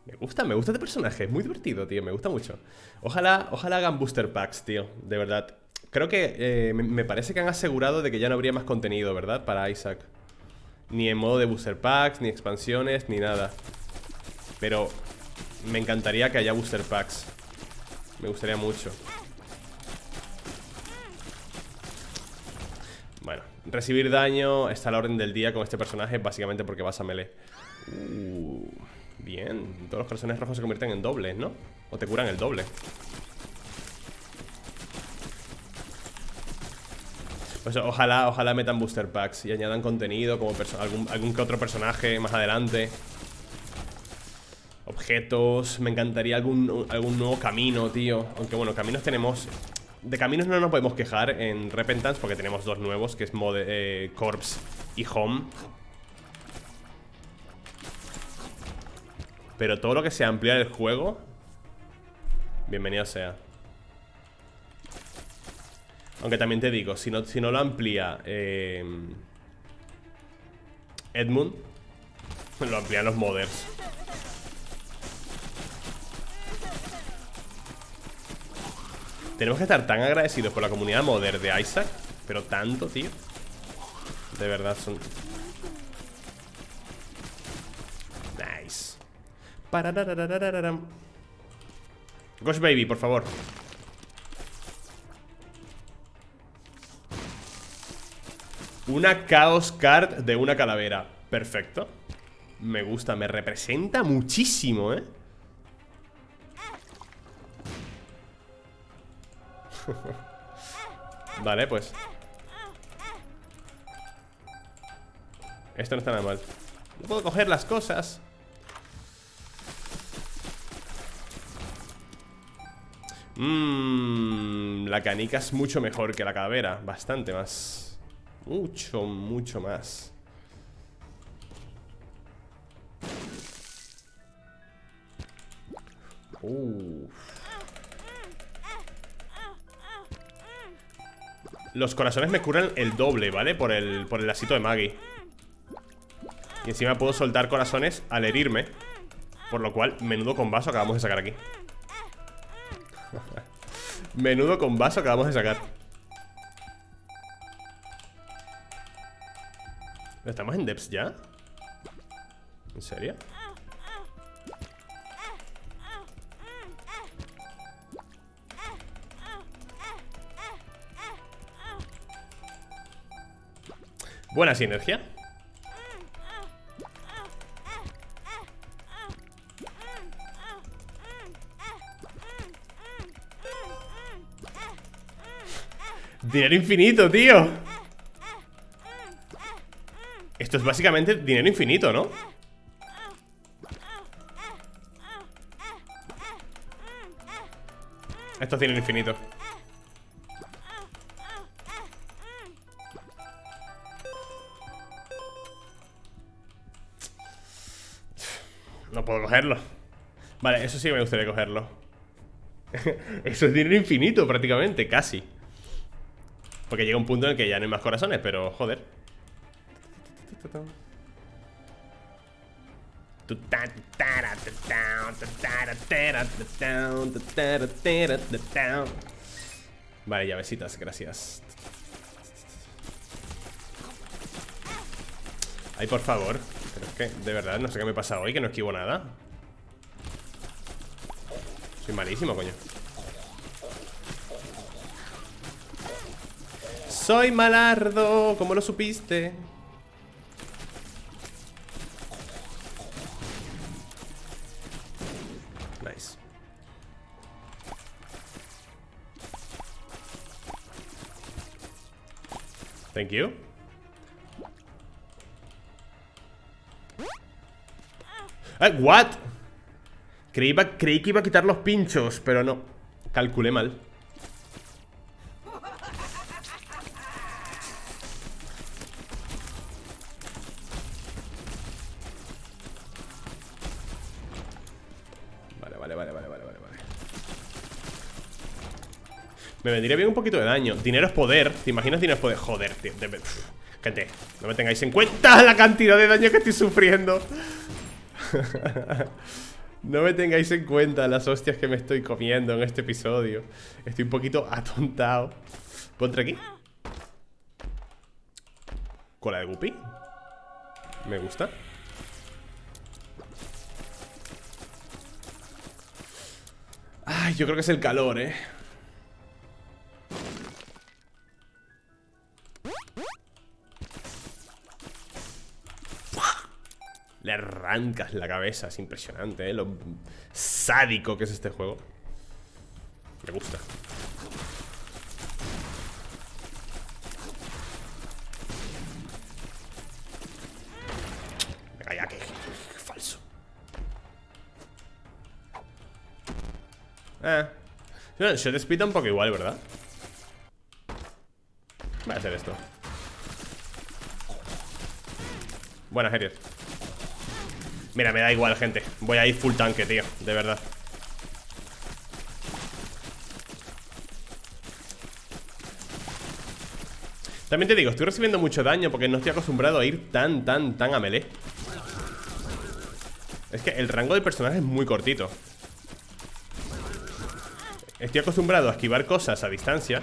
Me gusta, me gusta este personaje. Es muy divertido, tío, me gusta mucho. Ojalá, ojalá hagan booster packs, tío. De verdad. Creo que eh, me, me parece que han asegurado de que ya no habría más contenido, ¿verdad? Para Isaac. Ni en modo de booster packs, ni expansiones, ni nada. Pero me encantaría que haya booster packs. Me gustaría mucho. Bueno, recibir daño está a la orden del día con este personaje, básicamente porque vas a melee. Uh, bien, todos los corazones rojos se convierten en dobles, ¿no? O te curan el doble. Pues ojalá, ojalá metan booster packs y añadan contenido como algún, algún que otro personaje más adelante. Objetos, me encantaría algún, algún nuevo camino, tío. Aunque bueno, caminos tenemos... De caminos no nos podemos quejar en Repentance porque tenemos dos nuevos, que es mod, eh, Corpse y Home. Pero todo lo que sea ampliar el juego, bienvenido sea. Aunque también te digo, si no, si no lo amplía eh, Edmund, lo amplían los modders. Tenemos que estar tan agradecidos por la comunidad modder de Isaac. Pero tanto, tío. De verdad son... Nice. Ghost Baby, por favor. Una Chaos Card de una calavera. Perfecto. Me gusta, me representa muchísimo, ¿eh? Vale, pues esto no está nada mal. No puedo coger las cosas. Mmm, la canica es mucho mejor que la calavera. Bastante más. Mucho, mucho más. Uff. Los corazones me curan el doble, ¿vale? Por el, por el lacito de Maggie. Y encima puedo soltar corazones al herirme. Por lo cual, menudo combazo acabamos de sacar aquí. Menudo combazo acabamos de sacar. ¿Estamos en Depths ya? ¿En ¿En serio? Buena sinergia. Dinero infinito, tío. Esto es básicamente dinero infinito, ¿no? Esto es dinero infinito. No puedo cogerlo. Vale, eso sí que me gustaría cogerlo. Eso es dinero infinito prácticamente, casi. Porque llega un punto en el que ya no hay más corazones, pero joder. Vale, llavecitas, gracias. Ay, por favor. Pero es que, de verdad, no sé qué me pasa hoy, que no esquivo nada. Soy malísimo, coño. Soy malardo, ¿cómo lo supiste? Nice. Thank you. Ay, what? Creí, iba, creí que iba a quitar los pinchos, pero no. Calculé mal. Me vendría bien un poquito de daño. Dinero es poder. ¿Te imaginas dinero es poder? Joder, tío. De... Gente, no me tengáis en cuenta la cantidad de daño que estoy sufriendo. No me tengáis en cuenta las hostias que me estoy comiendo en este episodio. Estoy un poquito atontado. ¿Pontra aquí? ¿Cola de guppy? Me gusta. Ay, yo creo que es el calor, eh. Le arrancas la cabeza, es impresionante, ¿eh? Lo sádico que es este juego. Me gusta. Venga ya, que falso. Eh. Yo te espita un poco igual, ¿verdad? Voy a hacer esto. Buenas, Gerier. Mira, me da igual, gente. Voy a ir full tanque, tío. De verdad. También te digo, estoy recibiendo mucho daño porque no estoy acostumbrado a ir tan, tan, tan a melee. Es que el rango del personaje es muy cortito. Estoy acostumbrado a esquivar cosas a distancia,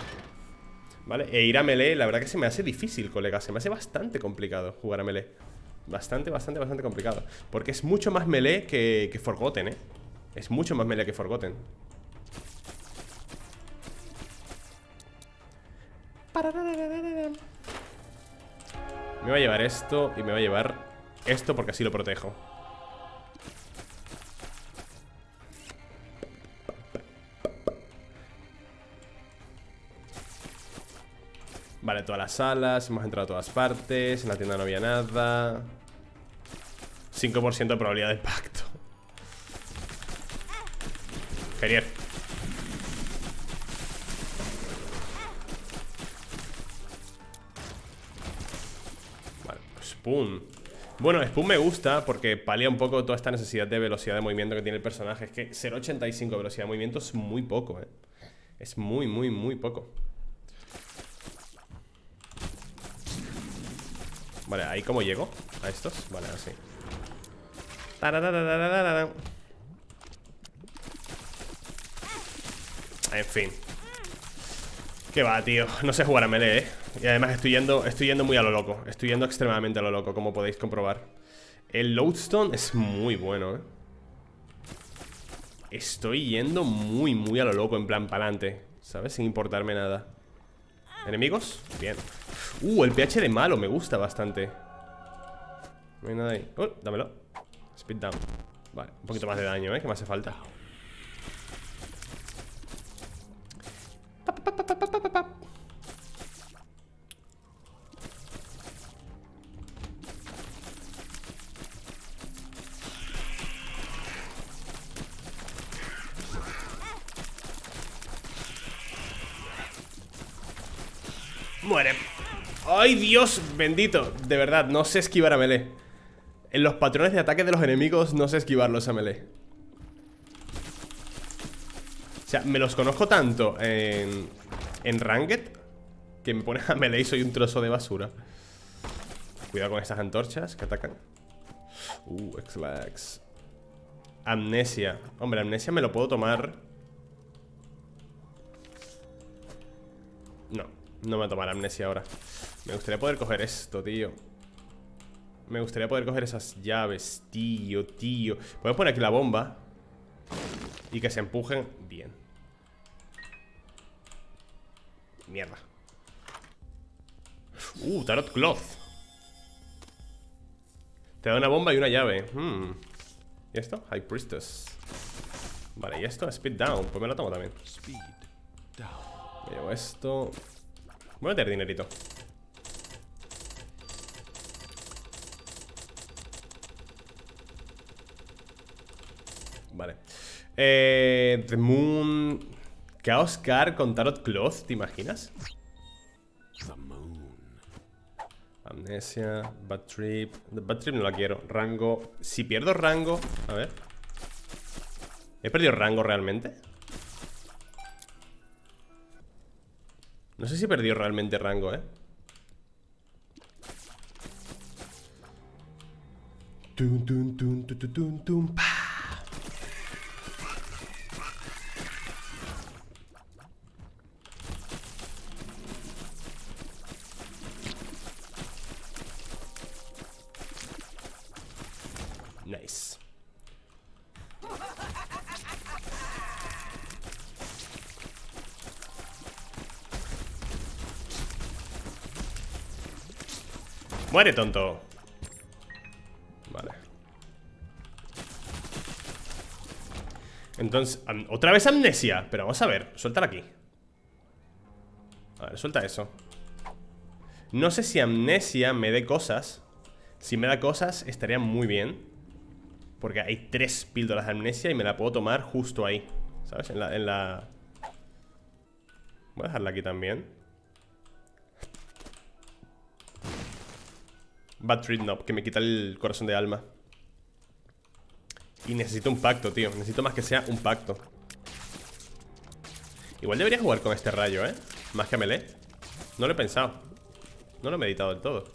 ¿vale? E ir a melee, la verdad que se me hace difícil, colega. Se me hace bastante complicado jugar a melee. Bastante, bastante, bastante complicado. Porque es mucho más melee que, que Forgotten, eh. Es mucho más melee que Forgotten. Me va a llevar esto y me va a llevar esto porque así lo protejo. Vale, todas las salas, hemos entrado a todas partes. En la tienda no había nada. Cinco por ciento de probabilidad de impacto. Genial. Vale, Spoon. Bueno, Spoon me gusta porque palia un poco toda esta necesidad de velocidad de movimiento que tiene el personaje. Es que cero coma ochenta y cinco velocidad de movimiento es muy poco, eh. Es muy, muy, muy poco. Vale, ¿ahí cómo llego? ¿A estos? Vale, así. En fin. ¿Qué va, tío? No sé jugar a melee, ¿eh? Y además estoy yendo, estoy yendo muy a lo loco. Estoy yendo extremadamente a lo loco, como podéis comprobar. El Lodestone es muy bueno, ¿eh? Estoy yendo muy, muy a lo loco, en plan pa'lante, ¿sabes? Sin importarme nada. ¿Enemigos? Bien. Uh, el pH de malo me gusta bastante. No hay nada ahí. Uh, dámelo. Speed down. Vale, un poquito más de daño, ¿eh? Que me hace falta. Muere. ¡Ay, Dios bendito! De verdad, no sé esquivar a melee. En los patrones de ataque de los enemigos no sé esquivarlos a melee. O sea, me los conozco tanto en, en Ranked, que me pones a melee y soy un trozo de basura. Cuidado con estas antorchas que atacan. Uh, Xlax. Amnesia. Hombre, amnesia me lo puedo tomar. No. No me va a tomar amnesia ahora. Me gustaría poder coger esto, tío. Me gustaría poder coger esas llaves, tío, tío. Voy a poner aquí la bomba y que se empujen bien. Mierda. Uh, Tarot Cloth. Te da una bomba y una llave. hmm. ¿Y esto? High Priestess. Vale, y esto, Speed Down. Pues me lo tomo también. Me llevo esto. Voy a meter dinerito. Vale. Eh, The Moon. Chaos Card con Tarot Cloth, ¿te imaginas? The Moon. Amnesia. Bad Trip. The Bad Trip no la quiero. Rango. Si pierdo rango. A ver. ¿He perdido rango realmente? No sé si perdió realmente rango, ¿eh? Tum, tum, tum, tum, tum, tum, tum. Nice. Muere, tonto. Vale. Entonces, otra vez amnesia. Pero vamos a ver, suéltala aquí. A ver, suelta eso. No sé si amnesia me dé cosas. Si me da cosas, estaría muy bien, porque hay tres píldoras de amnesia y me la puedo tomar justo ahí, ¿sabes? En la, en la... Voy a dejarla aquí también. Bad Trip no, que me quita el corazón de alma. Y necesito un pacto, tío. Necesito más que sea un pacto. Igual debería jugar con este rayo, ¿eh? Más que a melee. No lo he pensado. No lo he meditado del todo.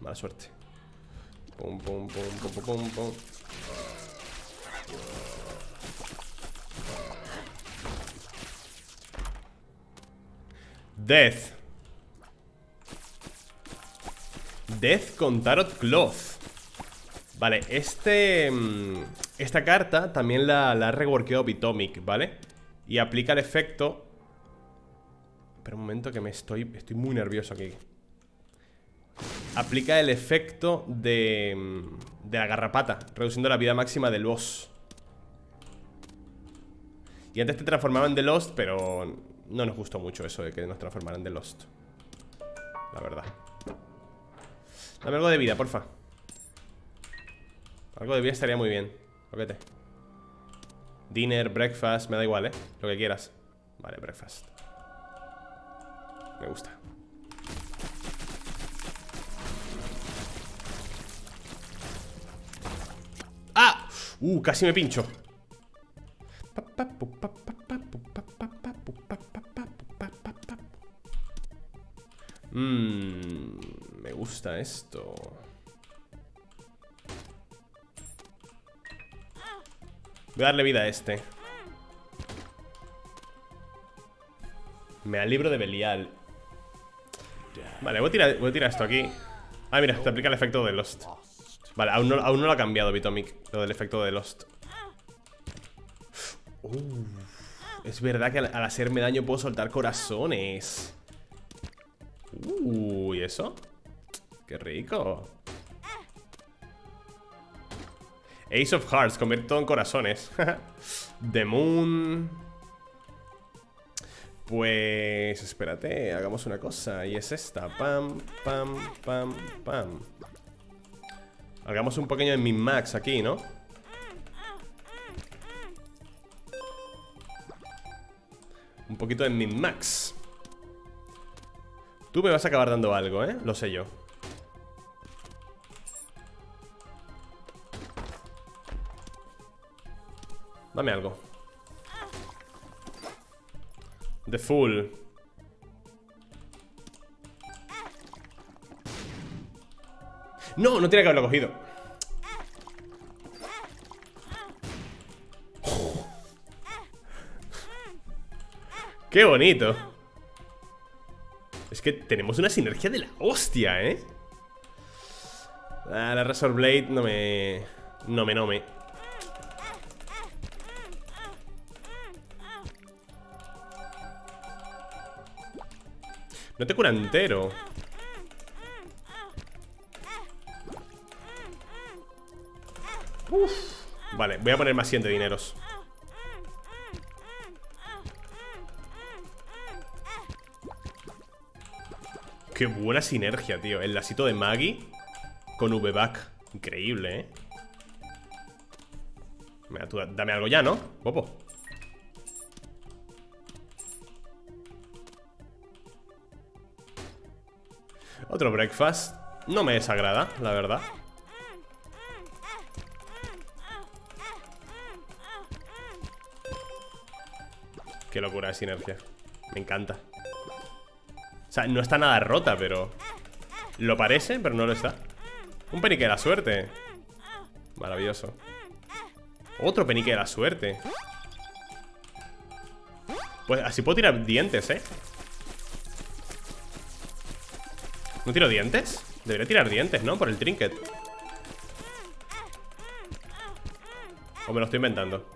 Mala suerte. Pum, pum, pum, pum, pum, pum, pum. Death. Death con Tarot Cloth. Vale, este... Esta carta también la, la ha reworkeado Bitomic, ¿vale? Y aplica el efecto. Espera un momento que me estoy... Estoy muy nervioso aquí. Aplica el efecto de... De la garrapata, reduciendo la vida máxima del boss. Y antes te transformaban en The Lost, pero no nos gustó mucho eso de que nos transformaran en The Lost, la verdad. Dame algo de vida, porfa. Algo de vida estaría muy bien. Loquete. Dinner, breakfast, me da igual, eh. Lo que quieras. Vale, breakfast. Me gusta. ¡Ah! Uh, casi me pincho. Mmm... Me gusta esto. Voy a darle vida a este. Me da el libro de Belial. Vale, voy a tirar, voy a tirar esto aquí. Ah, mira, te aplica el efecto de Lost. Vale, aún no, aún no lo ha cambiado Bitomic, lo del efecto de Lost. Uh, es verdad que al, al hacerme daño puedo soltar corazones. Uy, uh, ¿eso? ¡Qué rico! Ace of Hearts, convierte todo en corazones. The Moon. Pues... espérate, hagamos una cosa. Y es esta. Pam, pam, pam, pam. Hagamos un pequeño min-max aquí, ¿no? Un poquito de min-max. Tú me vas a acabar dando algo, ¿eh? Lo sé yo. Dame algo. The Fool. No, no tiene que haberlo cogido. Oh. Qué bonito. Es que tenemos una sinergia de la hostia, ¿eh? Ah, la Razor Blade no me... No me, no me. No te cura entero. Uf. Vale, voy a poner más cien de dineros. Qué buena sinergia, tío. El lacito de Maggie con V-back. Increíble, eh. Mira, tú dame algo ya, ¿no? Popo. Otro breakfast. No me desagrada, la verdad. Qué locura de sinergia. Me encanta. O sea, no está nada rota, pero... Lo parece, pero no lo está. Un penique de la suerte. Maravilloso. Otro penique de la suerte. Pues así puedo tirar dientes, ¿eh? ¿No tiro dientes? Debería tirar dientes, ¿no? Por el trinket. O me lo estoy inventando.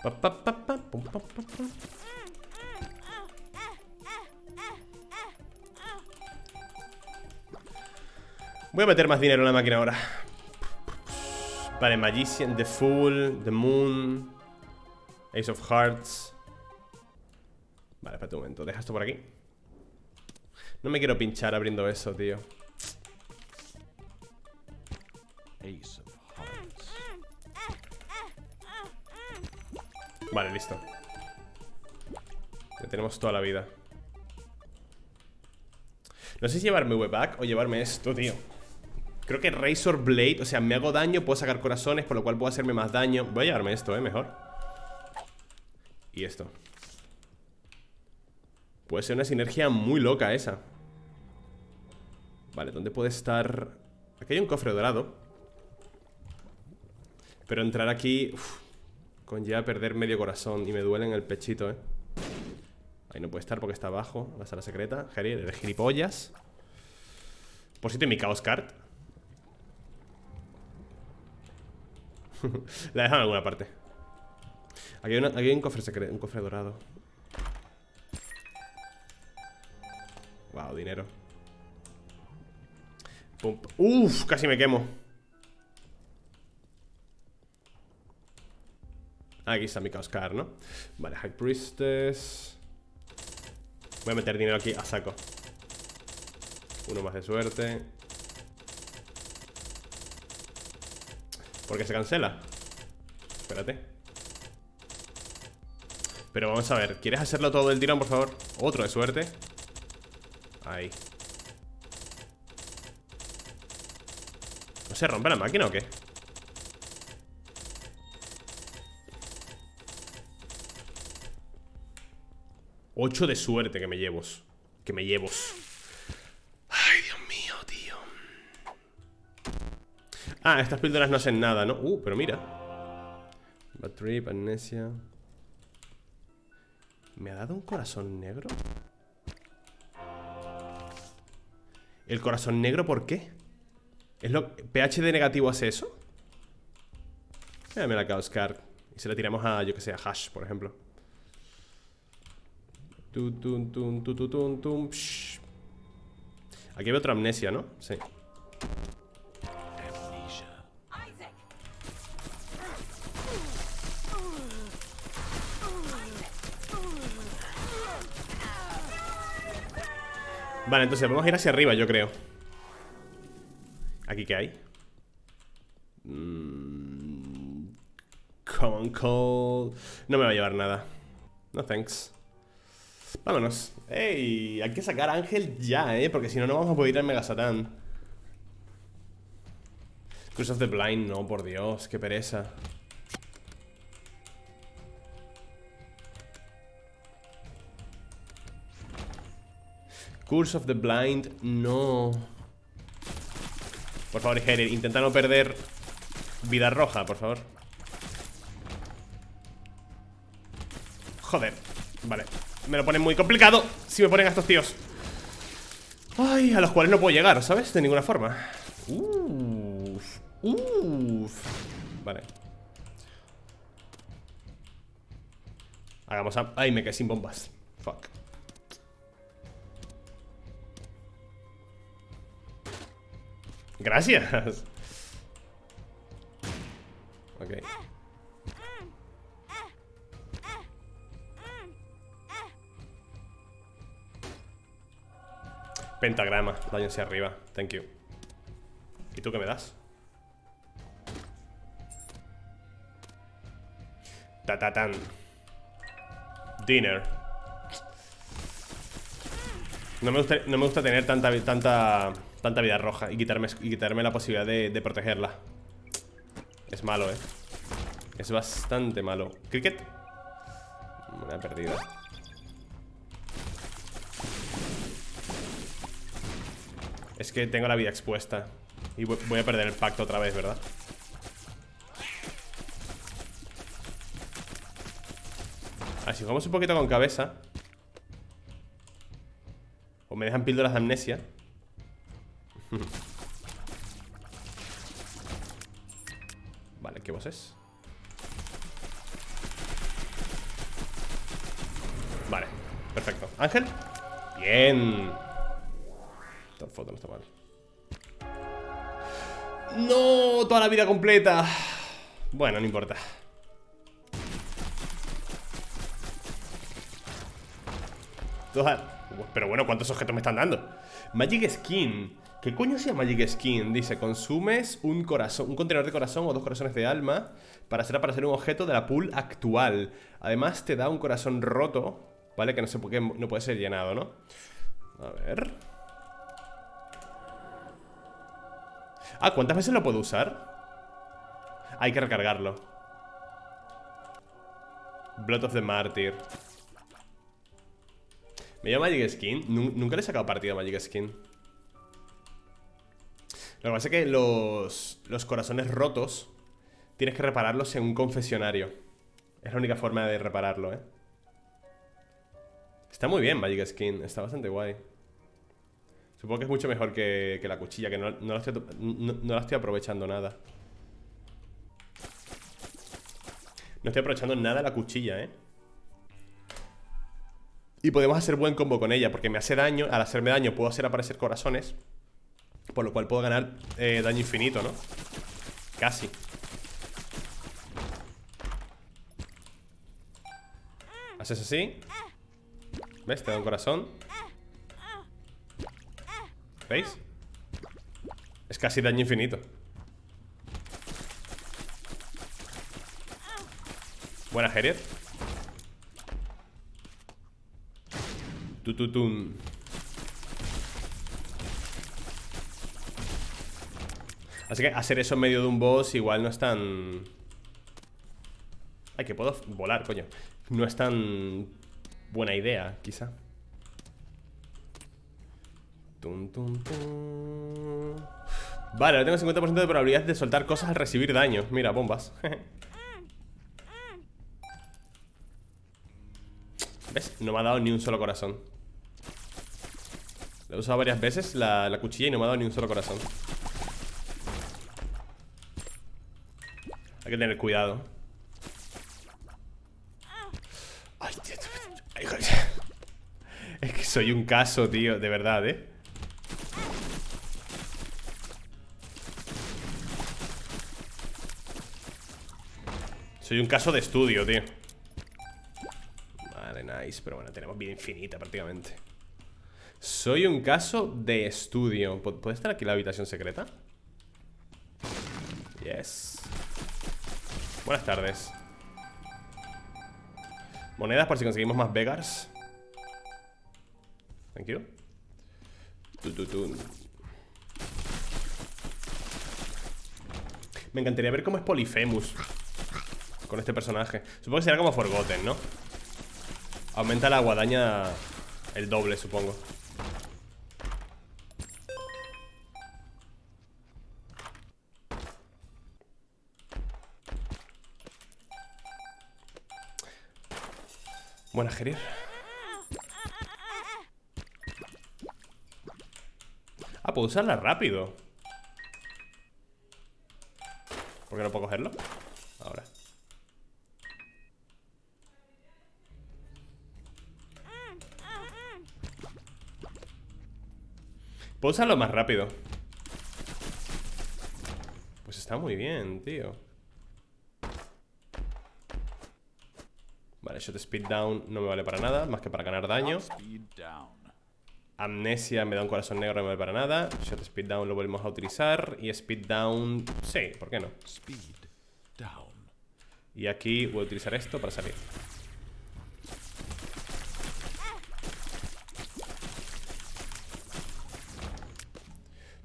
Pa, pa, pa, pa, pum, pa, pa, pa. Voy a meter más dinero en la máquina ahora. Vale, Magician, The Fool, The Moon, Ace of Hearts. Vale, espérate un momento, deja esto por aquí. No me quiero pinchar abriendo eso, tío. Ace of Hearts. Vale, listo. Ya tenemos toda la vida. No sé si llevarme V-back o llevarme esto, tío. Creo que Razor Blade, o sea, me hago daño, puedo sacar corazones, por lo cual puedo hacerme más daño. Voy a llevarme esto, eh, mejor. Y esto. Puede ser una sinergia muy loca esa. Vale, ¿dónde puede estar? Aquí hay un cofre dorado. Pero entrar aquí... Uf, conlleva perder medio corazón. Y me duele en el pechito, eh. Ahí no puede estar porque está abajo. La sala secreta. Gerier, eres gilipollas. Por si te mi Chaos Card. La he dejado en alguna parte. Aquí hay, una, aquí hay un cofre secreto, un cofre dorado. Wow, dinero. Pum. Uf, casi me quemo. Aquí está mi Chaos Card, ¿no? Vale, High Priestess. Voy a meter dinero aquí a saco. Uno más de suerte. ¿Por qué se cancela? Espérate. Pero vamos a ver, ¿quieres hacerlo todo del tirón, por favor? Otro de suerte. Ahí. ¿No se rompe la máquina o qué? Ocho de suerte que me llevos. Que me llevos. Ay, Dios mío, tío. Ah, estas píldoras no hacen nada, ¿no? Uh, pero mira. Bad Trip, amnesia. ¿Me ha dado un corazón negro? ¿El corazón negro por qué? ¿Es lo... ¿P H D negativo hace eso? Mira, me la Chaos Card. Y se la tiramos a, yo que sé, a Hash, por ejemplo. Tum, tum, tum, tum, tum, tum. Aquí hay otra amnesia, ¿no? Sí. Vale, entonces vamos a ir hacia arriba, yo creo. ¿Aquí qué hay? Mm, common Call. No me va a llevar nada. No thanks. Vámonos. Ey, hay que sacar a Ángel ya, eh, porque si no, no vamos a poder ir al Mega Satán. Curse of the Blind, no, por Dios, qué pereza. Curse of the Blind, no. Por favor, Gerier, intenta no perder vida roja, por favor. Joder, vale. Me lo ponen muy complicado si me ponen a estos tíos. Ay, a los cuales no puedo llegar, ¿sabes? De ninguna forma. Uff, uff. Vale. Hagamos a... Ay, me quedé sin bombas. Fuck. Gracias. Ok. Pentagrama, daño hacia arriba. Thank you. ¿Y tú qué me das? Tatatán. Dinner. No me gusta, no me gusta tener tanta, tanta, tanta vida roja y quitarme, y quitarme la posibilidad de, de protegerla. Es malo, eh. Es bastante malo. Cricket. Una perdida. Es que tengo la vida expuesta. Y voy a perder el pacto otra vez, ¿verdad? Así si jugamos un poquito con cabeza. O me dejan píldoras de amnesia. Vale, ¿qué boss es? Vale, perfecto. Ángel. Bien. Esta foto no está mal. No, toda la vida completa. Bueno, no importa. Toda... Pero bueno, ¿cuántos objetos me están dando? Magic Skin. ¿Qué coño sea Magic Skin? Dice, consumes un corazón, un contenedor de corazón o dos corazones de alma para hacer aparecer un objeto de la pool actual. Además te da un corazón roto, ¿vale? Que no sé por qué no puede ser llenado, ¿no? A ver... Ah, ¿cuántas veces lo puedo usar? Hay que recargarlo. Blood of the Martyr. Me llama Magic Skin. Nunca le he sacado partido a Magic Skin. Lo que pasa es que los, los corazones rotos tienes que repararlos en un confesionario. Es la única forma de repararlo, eh. Está muy bien Magic Skin. Está bastante guay. Supongo que es mucho mejor que, que la cuchilla, que no, no, la estoy, no, no la estoy aprovechando nada. No estoy aprovechando nada la cuchilla, ¿eh? Y podemos hacer buen combo con ella, porque me hace daño. Al hacerme daño puedo hacer aparecer corazones, por lo cual puedo ganar eh, daño infinito, ¿no? Casi. Haces así. ¿Ves? Te da un corazón. ¿Veis? Es casi daño infinito. Buena, Gerier. Tututum. Así que hacer eso en medio de un boss igual no es tan... Ay, que puedo volar, coño. No es tan buena idea, quizá. Tum, tum, tum. Vale, ahora tengo cincuenta por ciento de probabilidad de soltar cosas al recibir daño. Mira, bombas. ¿Ves? No me ha dado ni un solo corazón. Lo he usado varias veces la, la cuchilla y no me ha dado ni un solo corazón. Hay que tener cuidado. Ay, tío, tío, tío. Es que soy un caso, tío. De verdad, eh. Soy un caso de estudio, tío. Vale, nice. Pero bueno, tenemos vida infinita prácticamente. Soy un caso de estudio. ¿Puede estar aquí la habitación secreta? Yes. Buenas tardes. Monedas por si conseguimos más Vegars. Thank you. Tu, tu, tu. Me encantaría ver cómo es Polyphemus con este personaje. Supongo que será como Forgotten, ¿no? Aumenta la guadaña el doble, supongo. Buena, Gerier. Ah, puedo usarla rápido. ¿Por qué no puedo cogerlo? Ahora. Puedo usarlo más rápido. Pues está muy bien, tío. Vale, shot speed down no me vale para nada. Más que para ganar daño. Amnesia me da un corazón negro, no me vale para nada. Shot speed down lo volvemos a utilizar. Y speed down, sí, ¿por qué no? Y aquí voy a utilizar esto para salir.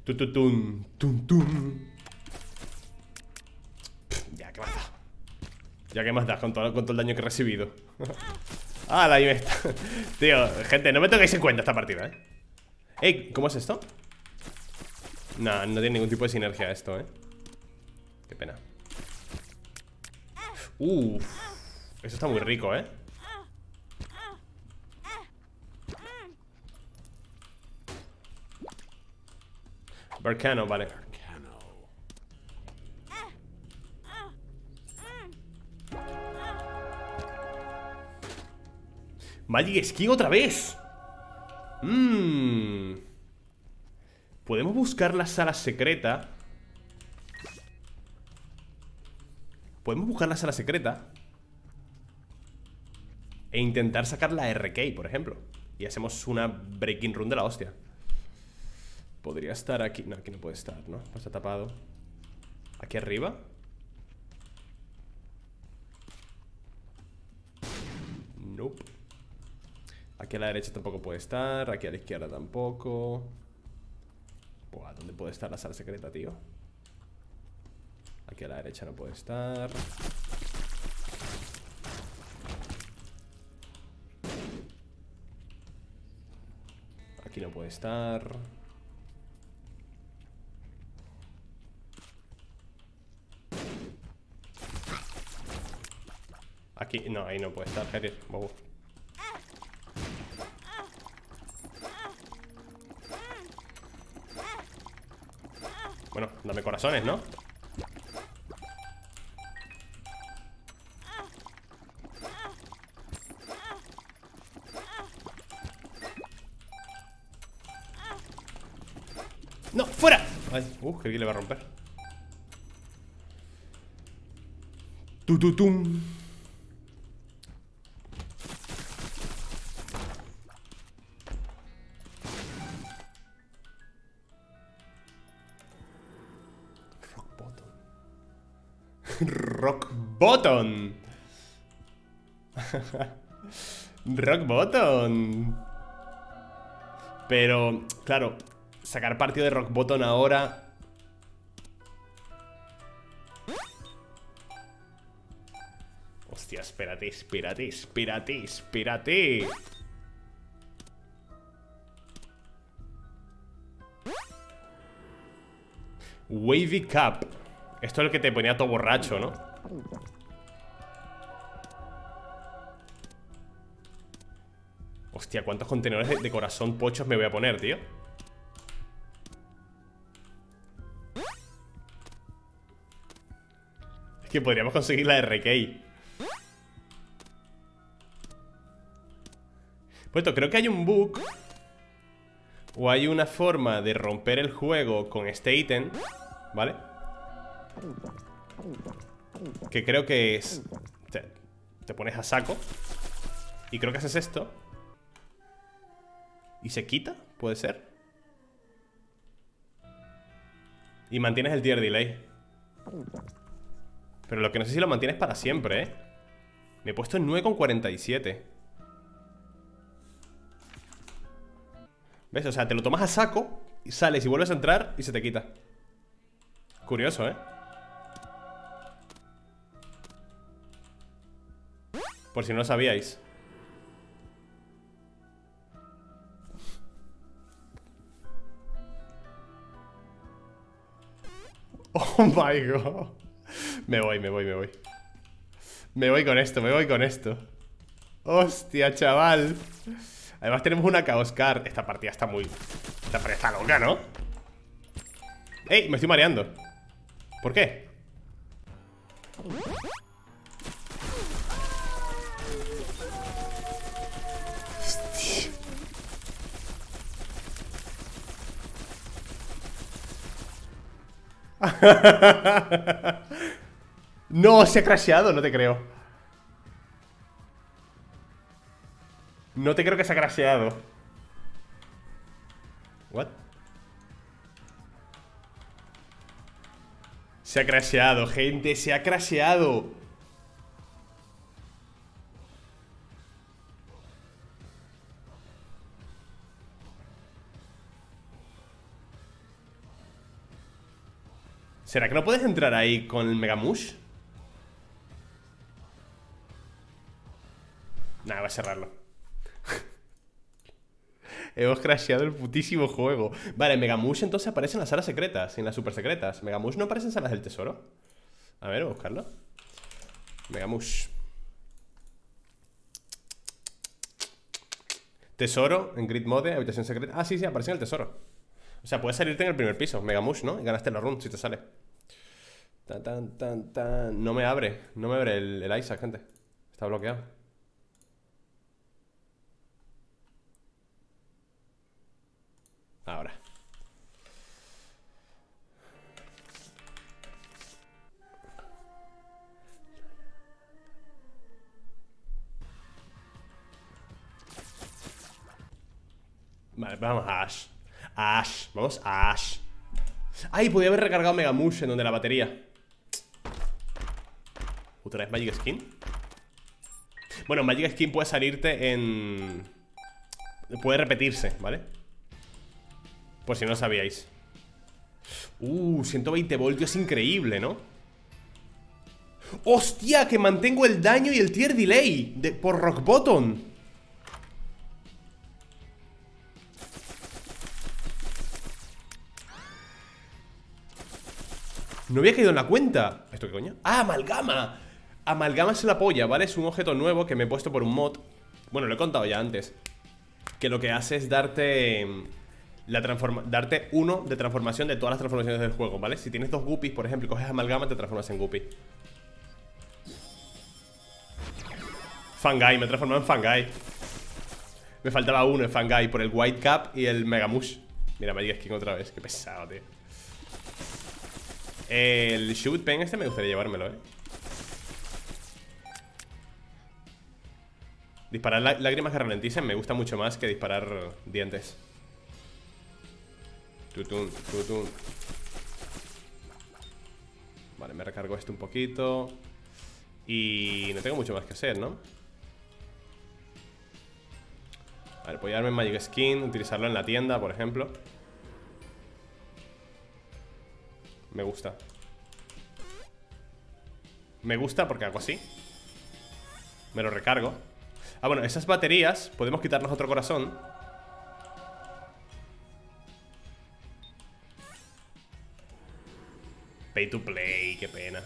Tututun, tum, tum. Ya, ¿qué más da? Ya, ¿qué más da? Con todo, con todo el daño que he recibido. Ah, la I M está. Tío, gente, no me tengáis en cuenta esta partida, ¿eh? Ey, ¿cómo es esto? No, no tiene ningún tipo de sinergia esto, ¿eh? Qué pena. Uff. Eso está muy rico, ¿eh? Barcano, vale. Magic Skin otra vez. Mmm. Podemos buscar la sala secreta. Podemos buscar la sala secreta e intentar sacar la R K, por ejemplo. Y hacemos una breaking run de la hostia. Podría estar aquí. No, aquí no puede estar, ¿no? Está tapado. Aquí arriba. Nope. Aquí a la derecha tampoco puede estar. Aquí a la izquierda tampoco. Buah, ¿dónde puede estar la sala secreta, tío? Aquí a la derecha no puede estar. Aquí no puede estar. Aquí, no, ahí no puede estar, Gerier, bobo. Bueno, dame corazones, ¿no? ¡No! ¡Fuera! Ay, uh, creí que le va a romper. Tututum. Rock Bottom. Rock Bottom. Pero, claro, sacar partido de Rock Bottom ahora. Hostia, espérate, espérate, espérate, espérate. Wavy Cap. Esto es lo que te ponía todo borracho, ¿no? Hostia, ¿cuántos contenedores de, de corazón pochos me voy a poner, tío? Es que podríamos conseguir la R K. Pues esto, creo que hay un bug o hay una forma de romper el juego con este ítem, ¿vale? Que creo que es... Te, te pones a saco y creo que haces esto y se quita, puede ser. Y mantienes el tier delay. Pero lo que no sé si lo mantienes para siempre, ¿eh? Me he puesto en nueve coma cuarenta y siete. ¿Ves? O sea, te lo tomas a saco y sales y vuelves a entrar y se te quita. Curioso, ¿eh? Por si no lo sabíais. Oh my god. Me voy, me voy, me voy. Me voy con esto, me voy con esto. Hostia, chaval. Además tenemos una Chaos Card. Esta partida está muy... Esta partida está loca, ¿no? ¡Ey! Me estoy mareando. ¿Por qué? Hostia. No, se ha crasheado, no te creo. No te creo que se ha crasheado. What? Se ha crasheado, gente, se ha crasheado. ¿Será que no puedes entrar ahí con el Megamush? Nada, va a cerrarlo. Hemos crasheado el putísimo juego. Vale, Megamush entonces aparece en las salas secretas, en las super secretas. Megamush no aparece en salas del tesoro. A ver, voy a buscarlo. Megamush. Tesoro, en grid mode, habitación secreta. Ah, sí, sí, aparece en el tesoro. O sea, puedes salirte en el primer piso, Megamush, ¿no? Y ganaste la run si te sale. Tan, tan, tan, tan. No me abre, no me abre el, el Isaac, gente. Está bloqueado. Ahora. Vale, vamos a Ash. A Ash, vamos a Ash. Ay, podía haber recargado Megamush en donde la batería. Otra vez Magic Skin. Bueno, Magic Skin puede salirte en... Puede repetirse, ¿vale? Por si no lo sabíais. Uh, ciento veinte voltios, increíble, ¿no? ¡Hostia! Que mantengo el daño y el tier delay de, por rock bottom. No había caído en la cuenta. ¿Esto qué coño? ¡Ah, amalgama! Amalgama es la polla, ¿vale? Es un objeto nuevo que me he puesto por un mod. Bueno, lo he contado ya antes. Que lo que hace es darte... La transforma darte uno de transformación de todas las transformaciones del juego, ¿vale? Si tienes dos guppies, por ejemplo, y coges amalgama, te transformas en guppy. Fangai, me he transformado en Fangai. Me faltaba uno en Fangai por el White Cap y el Megamush. Mira, Magic Skin otra vez, qué pesado, tío. El Shoot Pen este me gustaría llevármelo, ¿eh? Disparar lágrimas que ralenticen me gusta mucho más que disparar dientes. Tutum, tutum. Vale, me recargo esto un poquito. Y no tengo mucho más que hacer, ¿no? A ver, voy a darme Magic Skin. Utilizarlo en la tienda, por ejemplo. Me gusta. Me gusta porque hago así. Me lo recargo. Ah, bueno, esas baterías podemos quitarnos otro corazón. Pay to play, qué pena.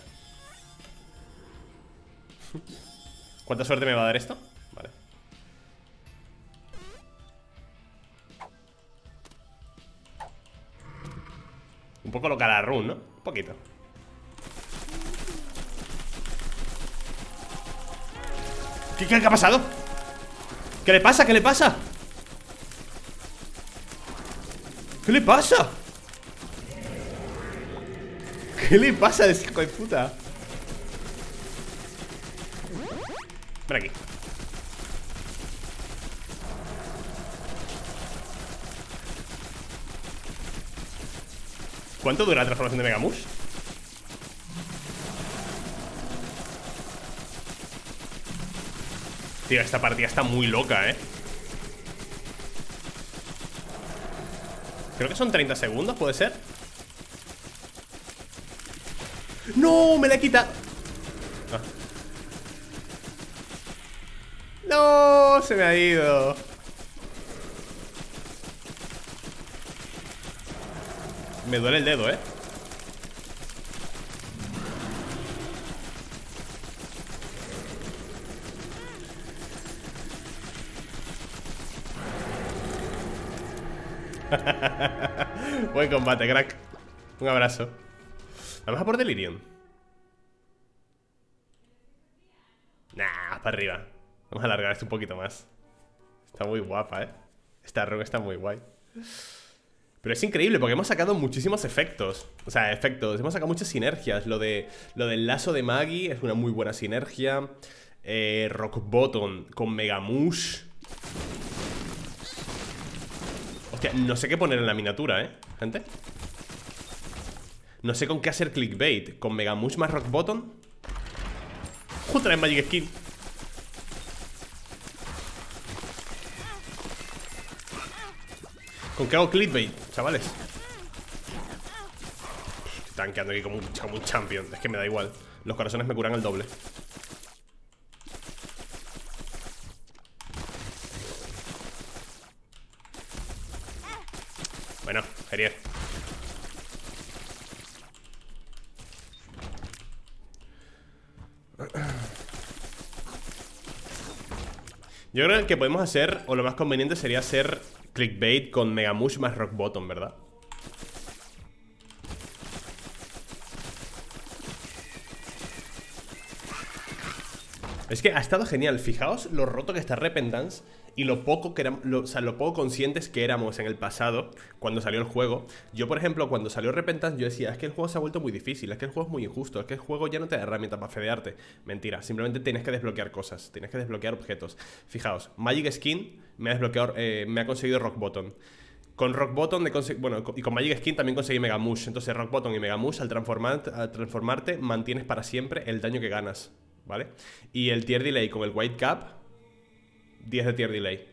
¿Cuánta suerte me va a dar esto? Vale. poco loca la run, ¿no? Un poquito. ¿Qué, qué, qué ha pasado? ¿Qué le pasa? ¿Qué le pasa? ¿Qué le pasa? ¿Qué le pasa a ese hijo de puta? Ven aquí. ¿Cuánto dura la transformación de Megamush? Tío, esta partida está muy loca, eh. Creo que son treinta segundos, ¿puede ser? ¡No! ¡Me la he quitado! Ah. ¡No! ¡Se me ha ido! Me duele el dedo, eh. Buen combate, crack. Un abrazo. Vamos a por Delirium. Nah, para arriba. Vamos a alargar esto un poquito más. Está muy guapa, eh. Esta run está muy guay. Pero es increíble porque hemos sacado muchísimos efectos. O sea, efectos. Hemos sacado muchas sinergias. Lo de lo del lazo de Maggie es una muy buena sinergia. Eh, Rock Bottom con Megamush. Hostia, no sé qué poner en la miniatura, ¿eh? Gente. No sé con qué hacer clickbait. ¿Con Megamush más Rock Bottom? ¡Otra vez Magic Skin! ¿Con qué hago clickbait, chavales? Estoy tanqueando aquí como un, como un champion. Es que me da igual. Los corazones me curan el doble. Bueno, Gerier. Yo creo que podemos hacer, o lo más conveniente sería hacer clickbait con Megamush más Rock Bottom, ¿verdad? Es que ha estado genial. Fijaos lo roto que está Repentance y lo poco que era, lo, o sea, lo poco conscientes que éramos en el pasado cuando salió el juego. Yo, por ejemplo, cuando salió Repentance yo decía, es que el juego se ha vuelto muy difícil, es que el juego es muy injusto, es que el juego ya no te da herramientas para fedearte. Mentira, simplemente tienes que desbloquear cosas, tienes que desbloquear objetos. Fijaos, Magic Skin me ha desbloqueado, eh, me ha conseguido Rock Bottom. Con Rock Bottom, de bueno, y con Magic Skin también conseguí Megamush. Entonces Rock Bottom y Megamush al, transformar al transformarte mantienes para siempre el daño que ganas, ¿vale? Y el tier delay con el White Cap, diez de tier delay.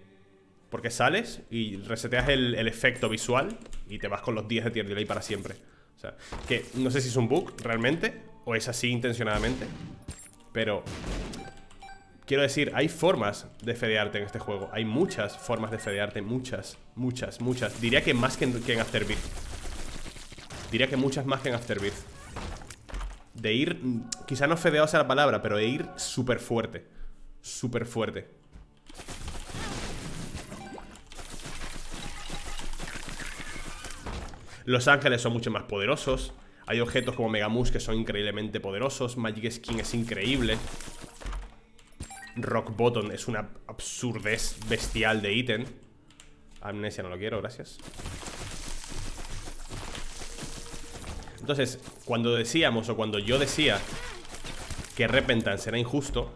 Porque sales y reseteas el, el efecto visual y te vas con los diez de tier delay para siempre. O sea, que no sé si es un bug realmente o es así intencionadamente, pero quiero decir, hay formas de fedearte en este juego. Hay muchas formas de fedearte, muchas, muchas, muchas. Diría que más que en, que en Afterbirth. Diría que muchas más que en Afterbirth. De ir, quizá no fedeo sea la palabra, pero de ir súper fuerte. Súper fuerte. Los ángeles son mucho más poderosos. Hay objetos como Megamush que son increíblemente poderosos. Magic Skin es increíble. Rock Bottom es una absurdez bestial de ítem. Amnesia no lo quiero, gracias. Entonces, cuando decíamos, o cuando yo decía que Repentance era injusto,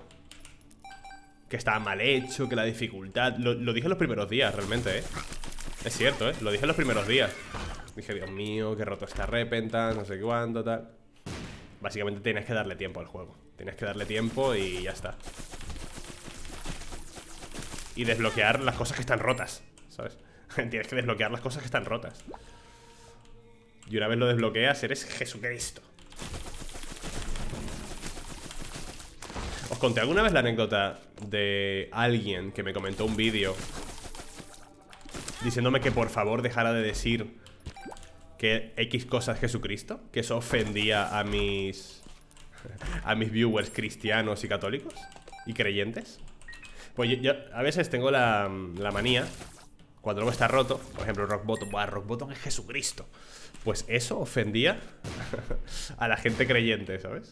que estaba mal hecho, que la dificultad... Lo, lo dije en los primeros días, realmente, ¿eh? Es cierto, ¿eh? Lo dije en los primeros días. Dije, Dios mío, qué roto está Repentance, no sé cuándo, tal. Básicamente tienes que darle tiempo al juego. Tienes que darle tiempo y ya está. Y desbloquear las cosas que están rotas, ¿sabes? Tienes que desbloquear las cosas que están rotas. Y una vez lo desbloqueas, eres Jesucristo. Os conté alguna vez la anécdota de alguien que me comentó un vídeo diciéndome que por favor dejara de decir que X cosa es Jesucristo, que eso ofendía a mis a mis viewers cristianos y católicos y creyentes. Pues yo, yo a veces tengo la, la manía Cuando algo está roto, por ejemplo, Rock Bottom. Buah, Rock Bottom es Jesucristo. Pues eso ofendía a la gente creyente, ¿sabes?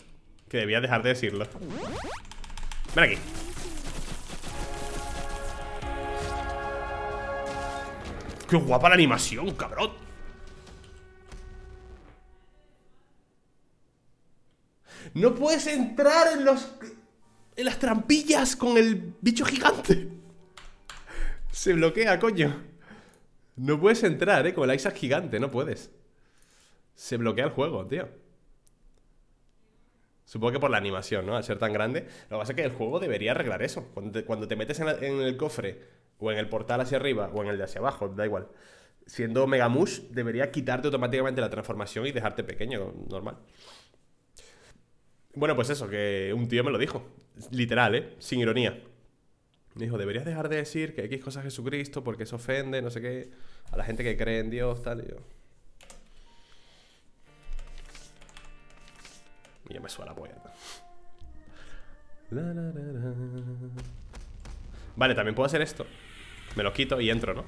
Que debía dejar de decirlo. Ven aquí. ¡Qué guapa la animación, cabrón! ¡No puedes entrar en los... en las trampillas con el bicho gigante! Se bloquea, coño. No puedes entrar, eh, con el Isaac gigante, no puedes. Se bloquea el juego, tío. Supongo que por la animación, ¿no? Al ser tan grande. Lo que pasa es que el juego debería arreglar eso. Cuando te, cuando te metes en, la, en el cofre, o en el portal hacia arriba, o en el de hacia abajo, da igual. Siendo Megamush, debería quitarte automáticamente la transformación y dejarte pequeño, normal. Bueno, pues eso, que un tío me lo dijo. Literal, eh, sin ironía. Me dijo, deberías dejar de decir que X cosa es Jesucristo porque eso ofende, no sé qué, a la gente que cree en Dios, tal, y yo... Y ya me suena la polla. Vale, también puedo hacer esto. Me lo quito y entro, ¿no?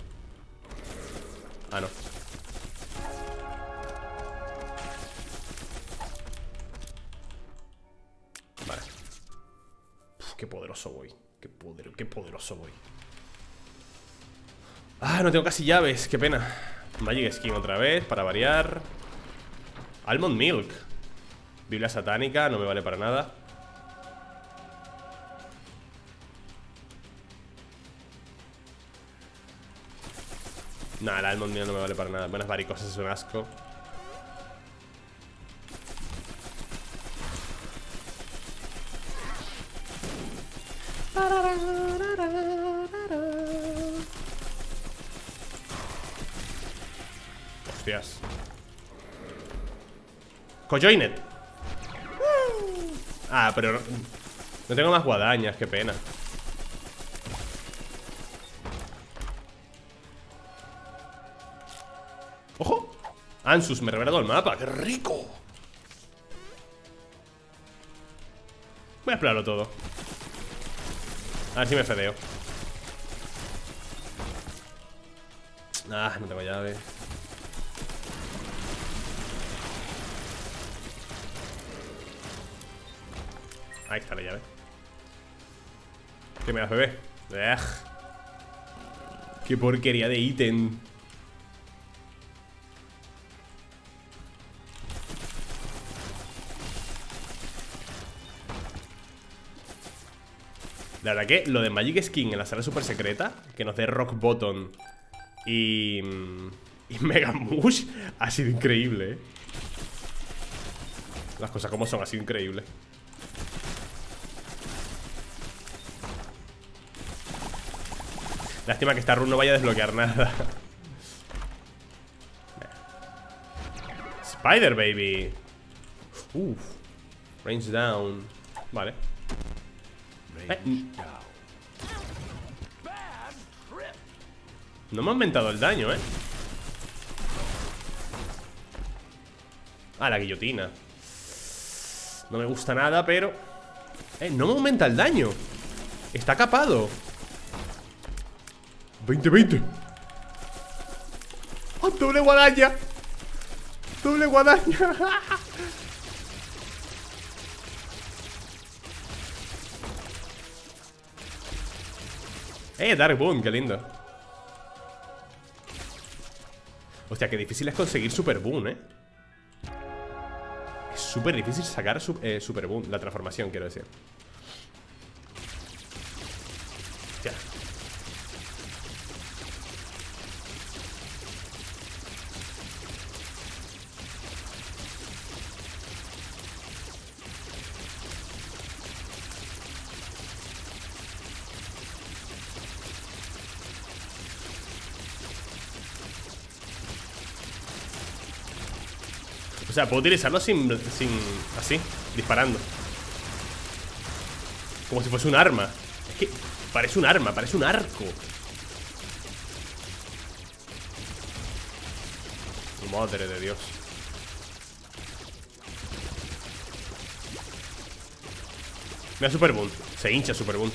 Ah, no. Vale. Uf, qué poderoso voy. Qué, poder, qué poderoso voy. Ah, no tengo casi llaves, qué pena. Magic Skin otra vez, para variar. Almond Milk. Biblia satánica, no me vale para nada. Nah, el Almond Milk no me vale para nada. Buenas varicosas, es un asco. Hostias. Cojoinet. Ah, pero no, no tengo más guadañas, qué pena. ¡Ojo! Ansus, me he revelado el mapa, qué rico. Voy a explorarlo todo. A ver si me fedeo. Ah, no tengo llave. Ahí está la llave. ¿Qué me das, bebé? ¡Ej! ¡Qué porquería de ítem! La verdad que lo de Magic Skin en la sala super secreta, que nos dé Rock Bottom y, y Megamush, ha sido increíble, ¿eh? Las cosas como son, ha sido increíble. Lástima que esta run no vaya a desbloquear nada. Spider Baby. Uff. Range down. Vale. Eh. No me ha aumentado el daño, eh. Ah, la guillotina. No me gusta nada, pero... Eh, no me aumenta el daño. Está capado. veinte veinte. ¡Oh, doble guadaña! ¡Doble guadaña! ¡Eh, Dark Boom! ¡Qué lindo! Hostia, qué difícil es conseguir Super Boom, ¿eh? Es súper difícil sacar su, eh, Super Boom. La transformación, quiero decir. Hostia. O sea, puedo utilizarlo sin, sin... así, disparando. Como si fuese un arma. Es que parece un arma, parece un arco. Madre de Dios. Mira, Super Boom. Se hincha Super Boom.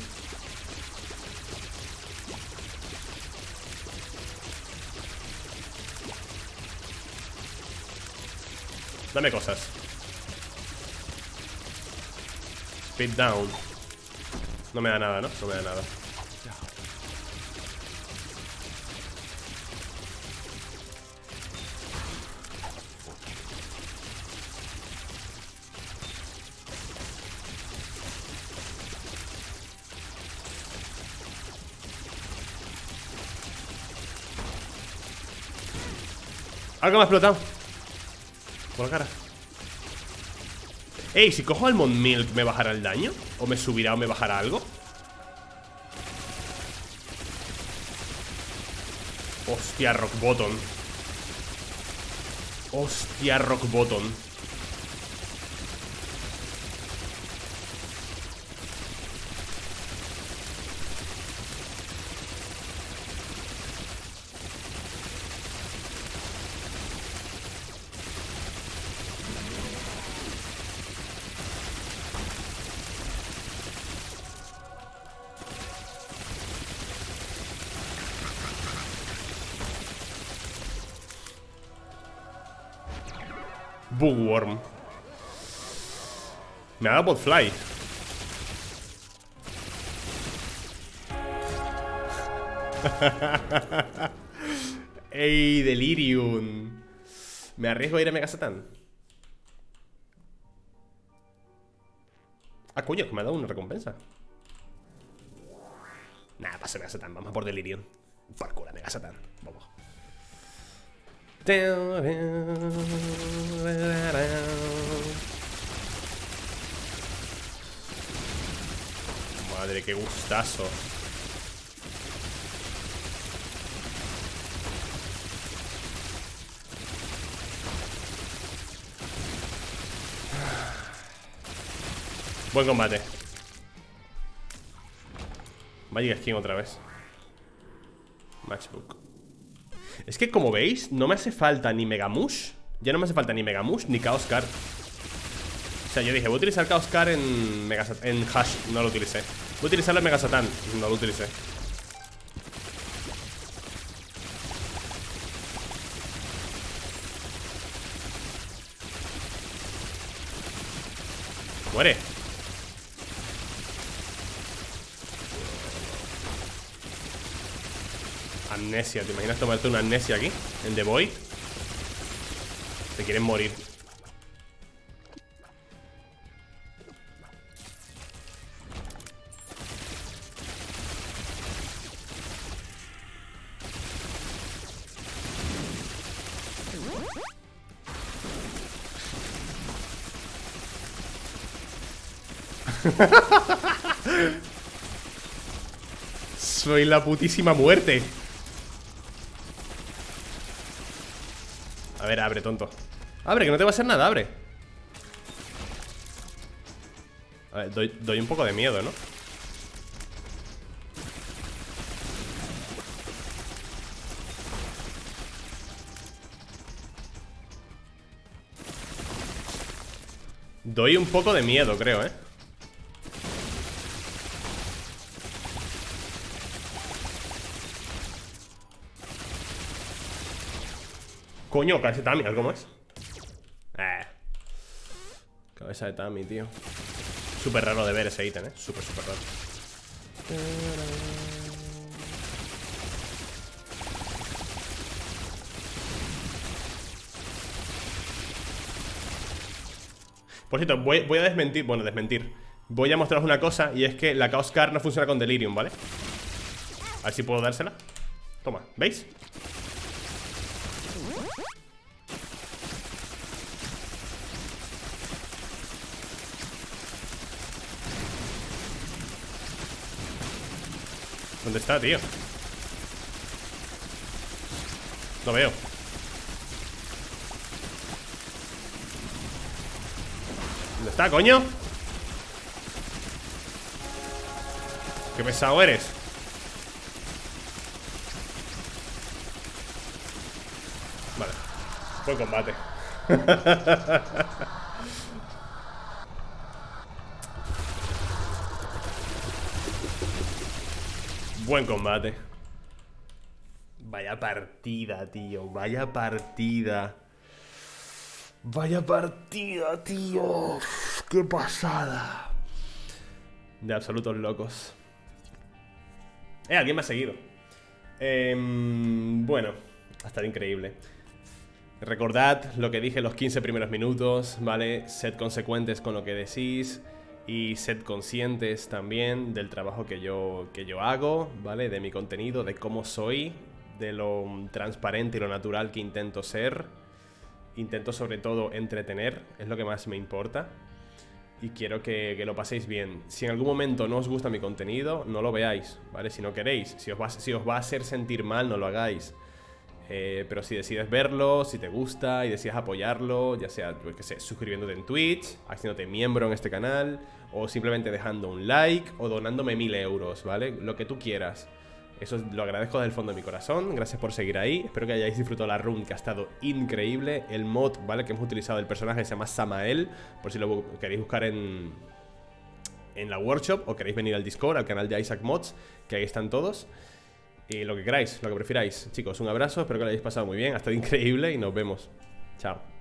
Dame cosas. Speed down. No me da nada, ¿no? No me da nada. Algo me ha explotado por la cara. Ey, si cojo Almond Milk, ¿me bajará el daño? ¿O me subirá o me bajará algo? Hostia, Rock Bottom. Hostia, Rock Bottom. Bookworm. Me ha dado Botfly. Ey, Delirium. ¿Me arriesgo a ir a Mega Satán? Ah, coño, que me ha dado una recompensa. Nah, pasa Mega Satán, vamos a por Delirium. Por culo, Mega Satán, vamos. Madre, qué gustazo. Buen combate. Magic Skin otra vez. Matchbook. Es que como veis, no me hace falta ni Megamush. Ya no me hace falta ni Megamush ni Chaos Card. O sea, yo dije, voy a utilizar Chaos Card en Mega Satán, en Hash, no lo utilicé. Voy a utilizarlo en Mega Satán, no lo utilicé. Muere. Amnesia, ¿te imaginas tomarte una amnesia aquí? En The Void. Te quieren morir. Soy la putísima muerte. A ver, abre, tonto. Abre, que no te va a hacer nada, abre. A ver, doy, doy un poco de miedo, ¿no? Doy un poco de miedo, creo, ¿eh? Coño, cabeza de Tami, ¿algo más? Eh. Cabeza de Tami, tío. Súper raro de ver ese ítem, eh. Súper, súper raro. Por cierto, voy, voy a desmentir. Bueno, desmentir. Voy a mostraros una cosa. Y es que la Chaos Card no funciona con Delirium, ¿vale? A ver si puedo dársela. Toma, ¿veis? ¿Dónde está, tío? No veo. ¿Dónde está, coño? Qué pesado eres. Vale. Buen combate. Buen combate. Vaya partida, tío. Vaya partida. Vaya partida, tío. Qué pasada. De absolutos locos. Eh, alguien me ha seguido. Eh, bueno, ha estado increíble. Recordad lo que dije en los quince primeros minutos, ¿vale? Sed consecuentes con lo que decís y sed conscientes también del trabajo que yo, que yo hago, ¿vale? De mi contenido, de cómo soy, de lo transparente y lo natural que intento ser. Intento sobre todo entretener, es lo que más me importa. Y quiero que, que lo paséis bien. Si en algún momento no os gusta mi contenido, no lo veáis, ¿vale? Si no queréis, si os va, si os va a hacer sentir mal, no lo hagáis. eh, Pero si decides verlo, si te gusta y decides apoyarlo, ya sea, pues, que sé, suscribiéndote en Twitch, haciéndote miembro en este canal, o simplemente dejando un like, o donándome mil euros, ¿vale? Lo que tú quieras. Eso lo agradezco desde el fondo de mi corazón. Gracias por seguir ahí. Espero que hayáis disfrutado la run, que ha estado increíble. El mod, ¿vale?, que hemos utilizado, el personaje se llama Samael, por si lo queréis buscar en, en la workshop, o queréis venir al Discord, al canal de Isaac Mods, que ahí están todos. Y lo que queráis, lo que prefiráis. Chicos, un abrazo, espero que lo hayáis pasado muy bien. Ha estado increíble y nos vemos. Chao.